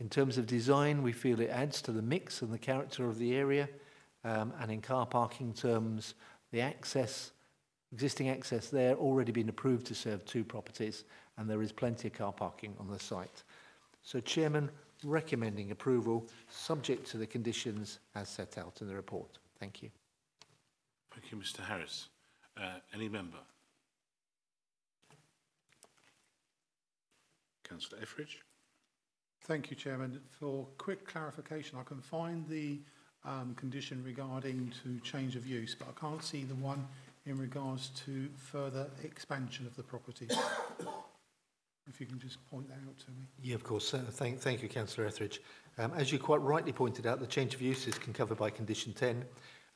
In terms of design, we feel it adds to the mix and the character of the area, um, and in car parking terms, the access, existing access there, already been approved to serve two properties, and there is plenty of car parking on the site. So Chairman, recommending approval, subject to the conditions as set out in the report. Thank you. Thank you, Mr Harris. Uh, any member? Councillor Effridge. Thank you, Chairman. For quick clarification, I can find the um, condition regarding to change of use, but I can't see the one in regards to further expansion of the property. If you can just point that out to me. Yeah, of course. Uh, thank, thank you, Councillor Etheridge. Um, as you quite rightly pointed out, the change of use is covered by Condition ten,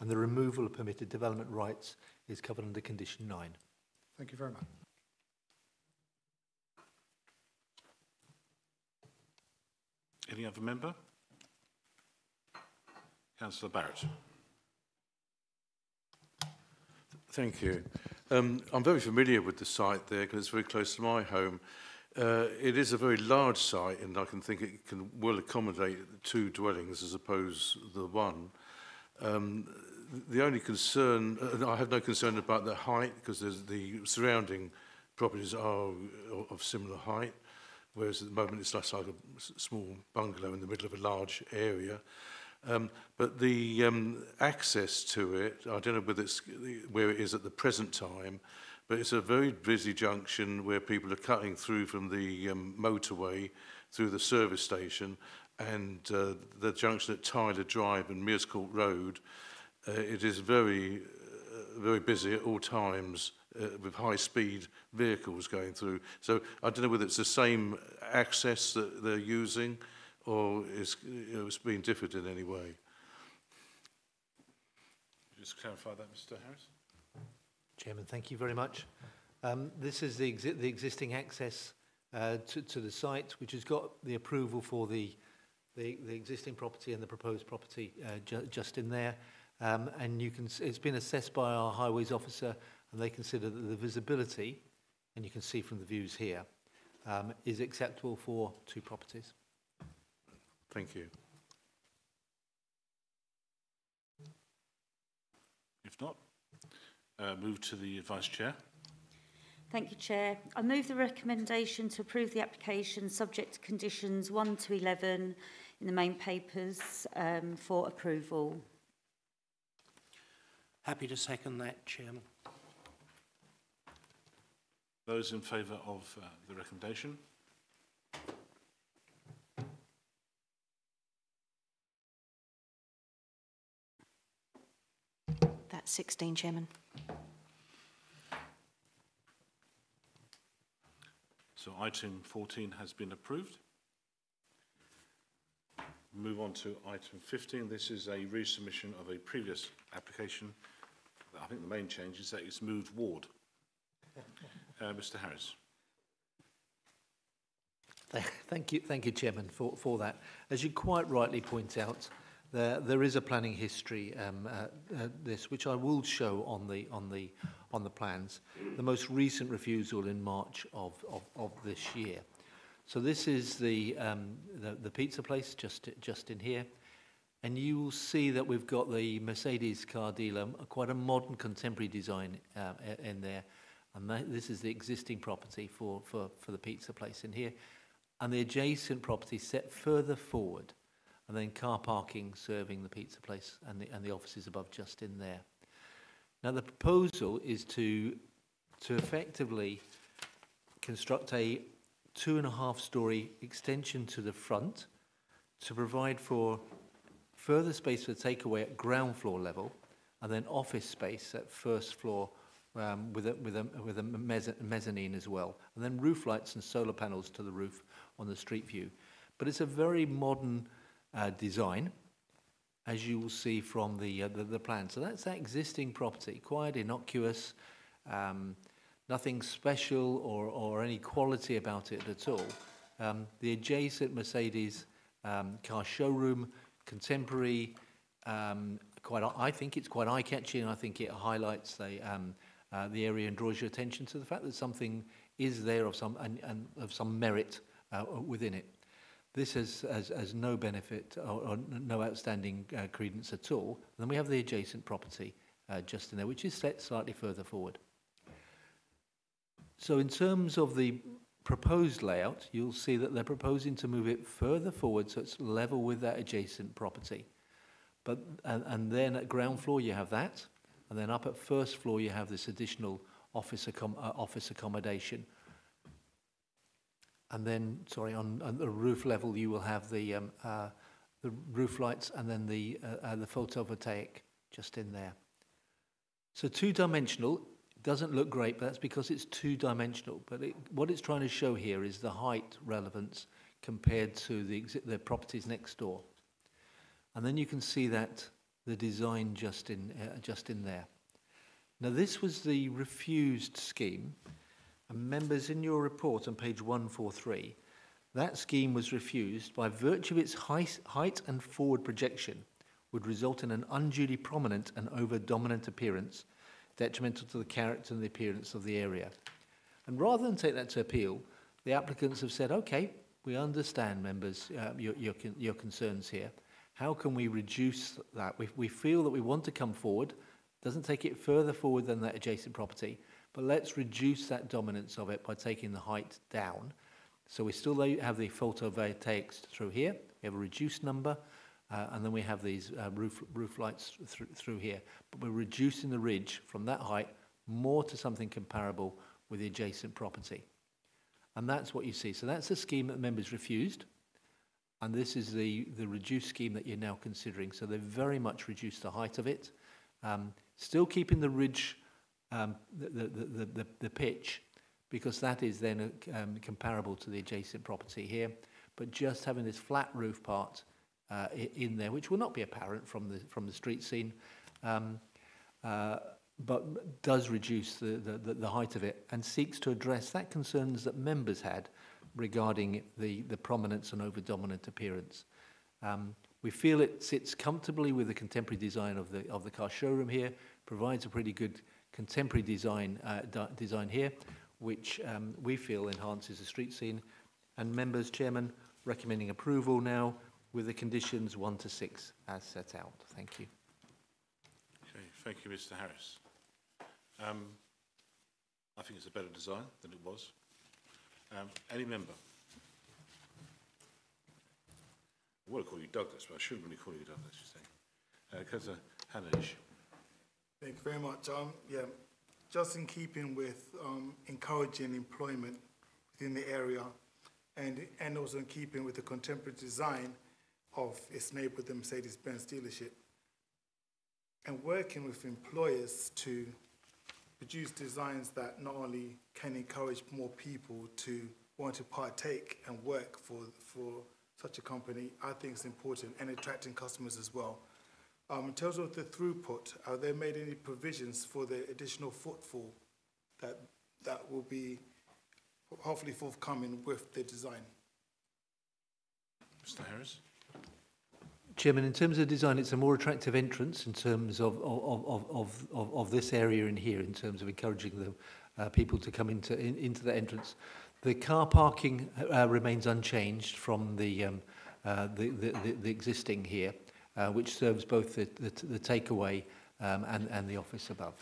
and the removal of permitted development rights is covered under Condition nine. Thank you very much. Any other member? Councillor Barrett. Thank you. Um, I'm very familiar with the site there because it's very close to my home. Uh, it is a very large site, and I can think it can well accommodate two dwellings as opposed to the one. Um, the only concern, uh, I have no concern about the height because the surrounding properties are of similar height. Whereas at the moment it's like a small bungalow in the middle of a large area. Um, but the um, access to it, I don't know whether it's where it is at the present time, but it's a very busy junction where people are cutting through from the um, motorway through the service station and uh, the junction at Tyler Drive and Mierscourt Road. Uh, it is very, uh, very busy at all times uh, with high-speed vehicles going through. So I don't know whether it's the same access that they're using or it's, it's been different in any way. Just clarify that, Mister Harris. Chairman, thank you very much. Um, this is the, exi the existing access uh, to, to the site, which has got the approval for the, the, the existing property and the proposed property uh, ju just in there. Um, and you can, it's been assessed by our highways officer, and they consider that the visibility, and you can see from the views here, um, is acceptable for two properties. Thank you. If not, uh, move to the Vice Chair. Thank you, Chair. I move the recommendation to approve the application subject to conditions one to eleven in the main papers um, for approval. Happy to second that, Chairman. Those in favour of uh, the recommendation? That's sixteen, Chairman. So item fourteen has been approved. Move on to item fifteen. This is a resubmission of a previous application. I think the main change is that it's moved ward. Uh, Mister Harris. Thank you, thank you, Chairman, for, for that. As you quite rightly point out, there, there is a planning history um, uh, uh, this, which I will show on the on the on the plans. The most recent refusal in March of of, of this year. So this is the, um, the the pizza place just just in here, and you will see that we've got the Mercedes car dealer, quite a modern contemporary design uh, in there, and that, this is the existing property for for for the pizza place in here, and the adjacent property set further forward. And then car parking serving the pizza place and the, and the offices above just in there. Now the proposal is to, to effectively construct a two and a half storey extension to the front to provide for further space for takeaway at ground floor level and then office space at first floor um, with a, with a, with a mezz mezzanine as well. And then roof lights and solar panels to the roof on the street view. But it's a very modern Uh, design, as you will see from the, uh, the the plan. So that's that existing property, quite innocuous, um, nothing special or, or any quality about it at all. Um, the adjacent Mercedes um, car showroom, contemporary, um, quite. I think it's quite eye-catching. I think it highlights the um, uh, the area and draws your attention to the fact that something is there of some and, and of some merit uh, within it. This has, has, has no benefit or, or no outstanding uh, credence at all. And then we have the adjacent property uh, just in there, which is set slightly further forward. So in terms of the proposed layout, you'll see that they're proposing to move it further forward so it's level with that adjacent property. But, and, and then at ground floor you have that, and then up at first floor you have this additional office, accom uh, office accommodation. And then, sorry, on, on the roof level, you will have the um, uh, the roof lights, and then the uh, uh, the photovoltaic just in there. So two-dimensional doesn't look great, but that's because it's two-dimensional. But it, what it's trying to show here is the height relevance compared to the the properties next door. And then you can see that the design just in uh, just in there. Now this was the refused scheme. And members, in your report on page one forty-three, that scheme was refused by virtue of its height and forward projection would result in an unduly prominent and over-dominant appearance, detrimental to the character and the appearance of the area. And rather than take that to appeal, the applicants have said, OK, we understand, members, uh, your, your, your concerns here. How can we reduce that? We, we feel that we want to come forward, doesn't take it further forward than that adjacent property, but let's reduce that dominance of it by taking the height down. So we still have the photovoltaics through here. We have a reduced number, uh, and then we have these uh, roof, roof lights through, through here. But we're reducing the ridge from that height more to something comparable with the adjacent property. And that's what you see. So that's the scheme that the members refused. And this is the, the reduced scheme that you're now considering. So they've very much reduced the height of it. Um, still keeping the ridge um, the, the, the, the, the pitch, because that is then um, comparable to the adjacent property here. But just having this flat roof part uh, in there, which will not be apparent from the from the street scene, um, uh, but does reduce the, the, the height of it and seeks to address that concerns that members had regarding the, the prominence and over-dominant appearance. Um, we feel it sits comfortably with the contemporary design of the, of the car showroom here, provides a pretty good contemporary design, uh, design here, which um, we feel enhances the street scene. And members, Chairman, recommending approval now with the conditions one to six as set out. Thank you. Okay, thank you, Mister Harris. Um, I think it's a better design than it was. Um, any member? I want to call you Douglas, but I shouldn't really call you Douglas, you think. Councillor uh, Hanage. Thank you very much. Um, yeah, just in keeping with um, encouraging employment within the area, and, and also in keeping with the contemporary design of its neighbour, the Mercedes-Benz dealership, and working with employers to produce designs that not only can encourage more people to want to partake and work for, for such a company, I think is important, and attracting customers as well. Um, in terms of the throughput, are there made any provisions for the additional footfall that, that will be hopefully forthcoming with the design? Mister Harris? Chairman, in terms of design, it's a more attractive entrance in terms of of, of, of, of, of this area in here, in terms of encouraging the uh, people to come into in, into the entrance. The car parking uh, remains unchanged from the um, uh, the, the, the, the existing here, uh, which serves both the, the, the takeaway um, and and the office above.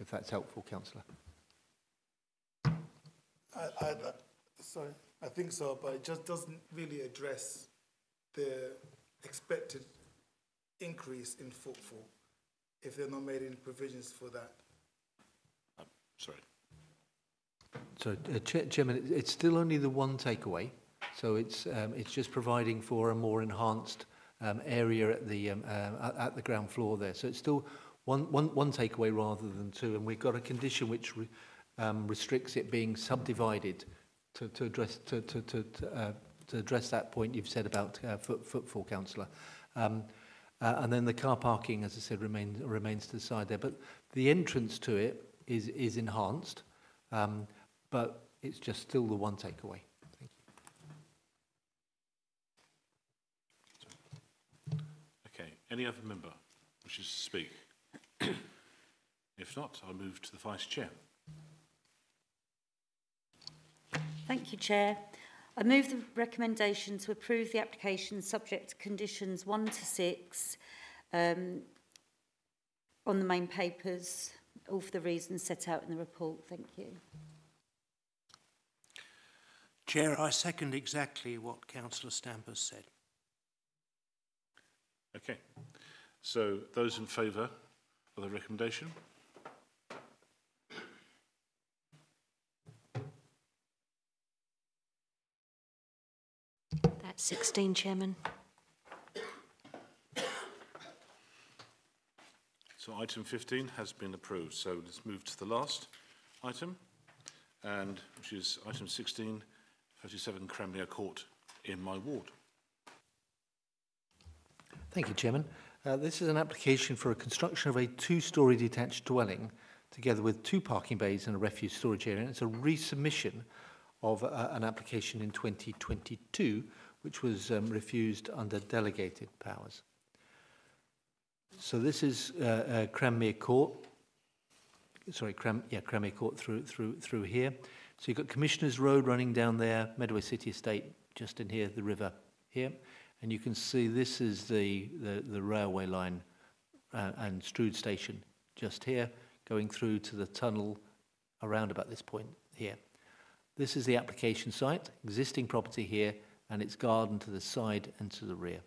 If that's helpful, Councillor. I, I, I, sorry, I think so, but it just doesn't really address the expected increase in footfall if they're not made any provisions for that. I'm sorry. So, uh, Chair, Chairman, it's still only the one takeaway, so it's um, it's just providing for a more enhanced um, area at the um, uh, at the ground floor there. So it's still one one one takeaway rather than two, and we've got a condition which re um, restricts it being subdivided to to address to to to. to uh, to address that point you've said about uh, foot, footfall, Councillor. Um, uh, and then the car parking, as I said, remain, remains to the side there. But the entrance to it is, is enhanced, um, but it's just still the one takeaway. Thank you. Okay, any other member wishes to speak? If not, I'll move to the Vice Chair. Thank you, Chair. I move the recommendation to approve the application subject to conditions one to six um, on the main papers, all for the reasons set out in the report. Thank you. Chair, I second exactly what Councillor Stamper said. Okay. So those in favour of the recommendation? sixteen, Chairman. So item fifteen has been approved. So let's move to the last item, and which is item sixteen, thirty-seven Cranmere Court in my ward. Thank you, Chairman. Uh, this is an application for a construction of a two-storey detached dwelling together with two parking bays and a refuse storage area. And it's a resubmission of uh, an application in twenty twenty-two which was um, refused under delegated powers. So this is uh, uh, Cranmere Court, sorry, Cran yeah, Cranmere Court through, through, through here. So you've got Commissioner's Road running down there, Medway City Estate just in here, the river here. And you can see this is the, the, the railway line uh, and Strood Station just here, going through to the tunnel around about this point here. This is the application site, existing property here, and its garden to the side and to the rear.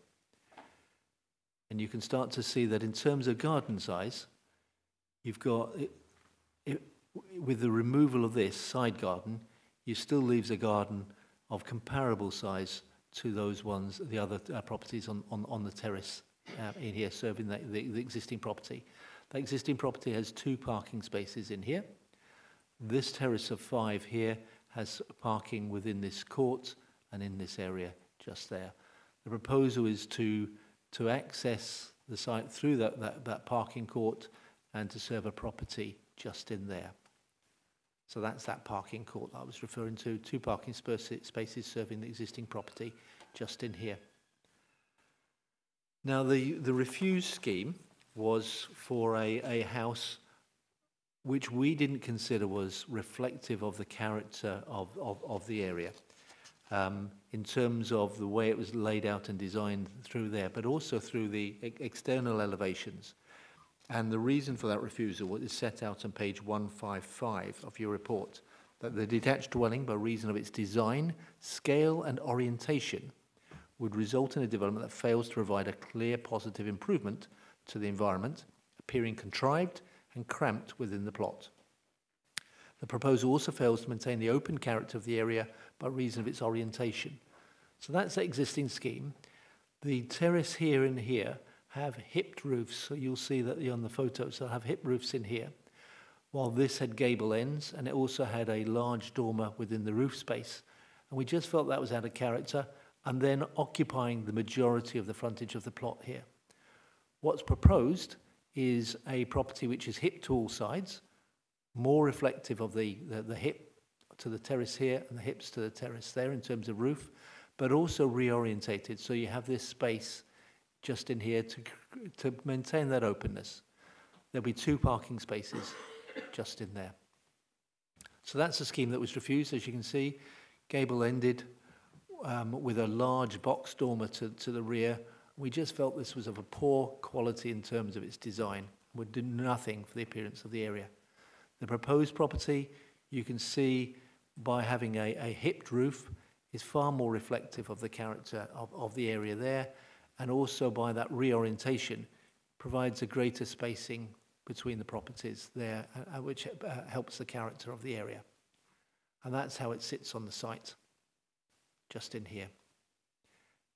And you can start to see that in terms of garden size, you've got, it, it, with the removal of this side garden, you still leaves a garden of comparable size to those ones, the other uh, properties on, on, on the terrace uh, in here, serving the, the, the existing property. The existing property has two parking spaces in here. This terrace of five here has parking within this court and in this area just there. The proposal is to, to access the site through that, that, that parking court and to serve a property just in there. So that's that parking court that I was referring to, two parking spaces serving the existing property just in here. Now the, the refuse scheme was for a, a house which we didn't consider was reflective of the character of, of, of the area um, in terms of the way it was laid out and designed through there, but also through the e- external elevations. And the reason for that refusal is set out on page one fifty-five of your report, that the detached dwelling, by reason of its design, scale and orientation, would result in a development that fails to provide a clear positive improvement to the environment, appearing contrived and cramped within the plot. The proposal also fails to maintain the open character of the area by reason of its orientation. So that's the existing scheme. The terrace here and here have hipped roofs, so you'll see that on the photos they'll have hip roofs in here, while this had gable ends and it also had a large dormer within the roof space, and we just felt that was out of character and then occupying the majority of the frontage of the plot here. What's proposed is a property which is hip to all sides, more reflective of the, the, the hip to the terrace here and the hips to the terrace there in terms of roof, but also reorientated, so you have this space just in here to, to maintain that openness. There'll be two parking spaces just in there. So that's a scheme that was refused, as you can see. Gable ended um, with a large box dormer to, to the rear. We just felt this was of a poor quality in terms of its design. It would do nothing for the appearance of the area. The proposed property, you can see by having a, a hipped roof, is far more reflective of the character of, of the area there, and also by that reorientation provides a greater spacing between the properties there, uh, which uh, helps the character of the area. And that's how it sits on the site, just in here.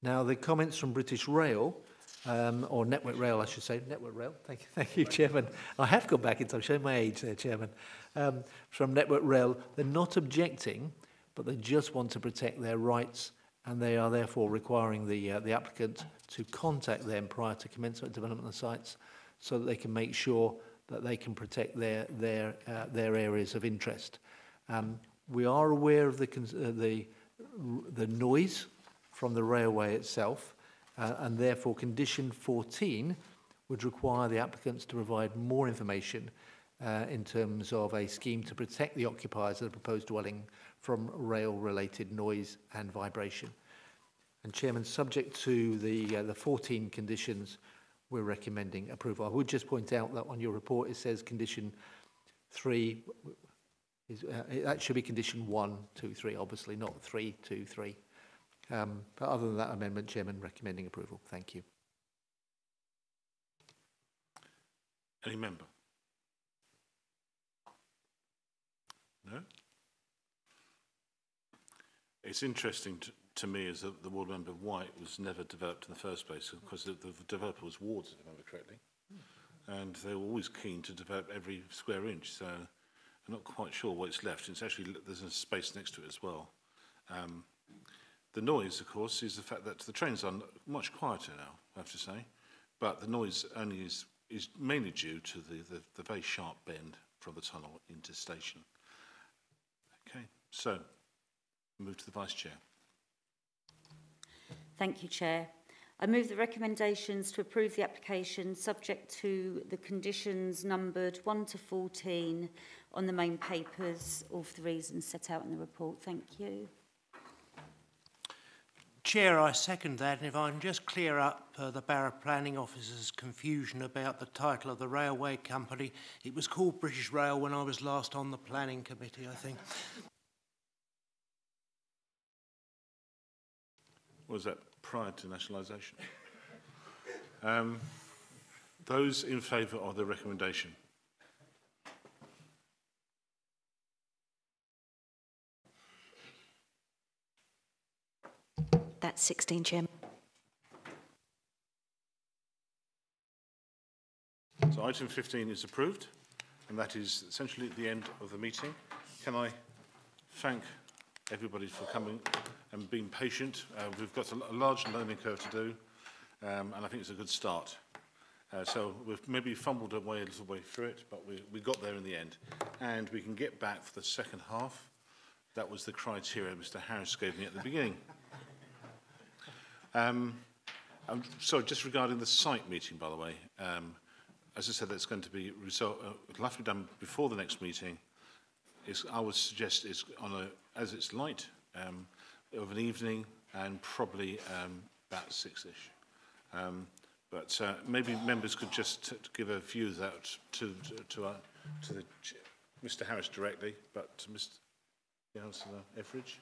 Now the comments from British Rail, um, or Network Rail I should say, Network Rail, thank you, thank you Chairman. I have gone back in time, showing my age there Chairman. Um, from Network Rail, they're not objecting, but they just want to protect their rights, and they are therefore requiring the, uh, the applicant to contact them prior to commencement development of the sites so that they can make sure that they can protect their, their, uh, their areas of interest. Um, we are aware of the, uh, the, the noise from the railway itself, uh, and therefore condition fourteen would require the applicants to provide more information uh, in terms of a scheme to protect the occupiers of the proposed dwelling from rail-related noise and vibration. And Chairman, subject to the, uh, the fourteen conditions, we're recommending approval. I would just point out that on your report it says condition three, is, uh, that should be condition one, two, three, obviously, not three, two, three. Um, but other than that amendment, Chairman, recommending approval. Thank you. Any member? No? It's interesting to, to me is that the ward member White was never developed in the first place, because the, the developer was wards, if I remember correctly, and they were always keen to develop every square inch. So I'm not quite sure what's left. It's actually, there's a space next to it as well. Um, the noise, of course, is the fact that the trains are much quieter now, I have to say, but the noise only is, is mainly due to the, the, the very sharp bend from the tunnel into station. Okay, so. Move to the Vice Chair. Thank you, Chair. I move the recommendations to approve the application subject to the conditions numbered one to fourteen on the main papers, all for the reasons set out in the report. Thank you. Chair, I second that, and if I can just clear up uh, the Borough Planning Officer's confusion about the title of the railway company. It was called British Rail when I was last on the Planning Committee, I think. Was that prior to nationalisation? um, those in favour of the recommendation? That's sixteen, Chairman. So item fifteen is approved, and that is essentially the end of the meeting. Can I thank everybody for coming and being patient? Uh, we've got a, a large learning curve to do, um, and I think it's a good start. Uh, so we've maybe fumbled our way a little way through it, but we, we got there in the end. And we can get back for the second half. That was the criteria Mister Harris gave me at the beginning. Um, um, so just regarding the site meeting, by the way, um, as I said, that's going to be result, uh, it'll have to be done before the next meeting. It's, I would suggest it's on a, as it's light, um, of an evening, and probably um, about six-ish. Um, But uh, maybe members could just give a view of that to to, uh, to the Mister Harris directly, but to Mister Councillor Everidge.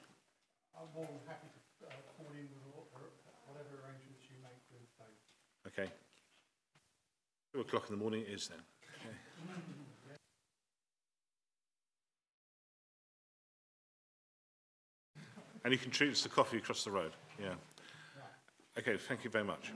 I'm more than happy to uh, call in with whatever arrangements you make with Dave. Okay. Two o'clock in the morning it is then. Okay. And you can treat us to coffee across the road. Yeah. Right. Okay. Thank you very much.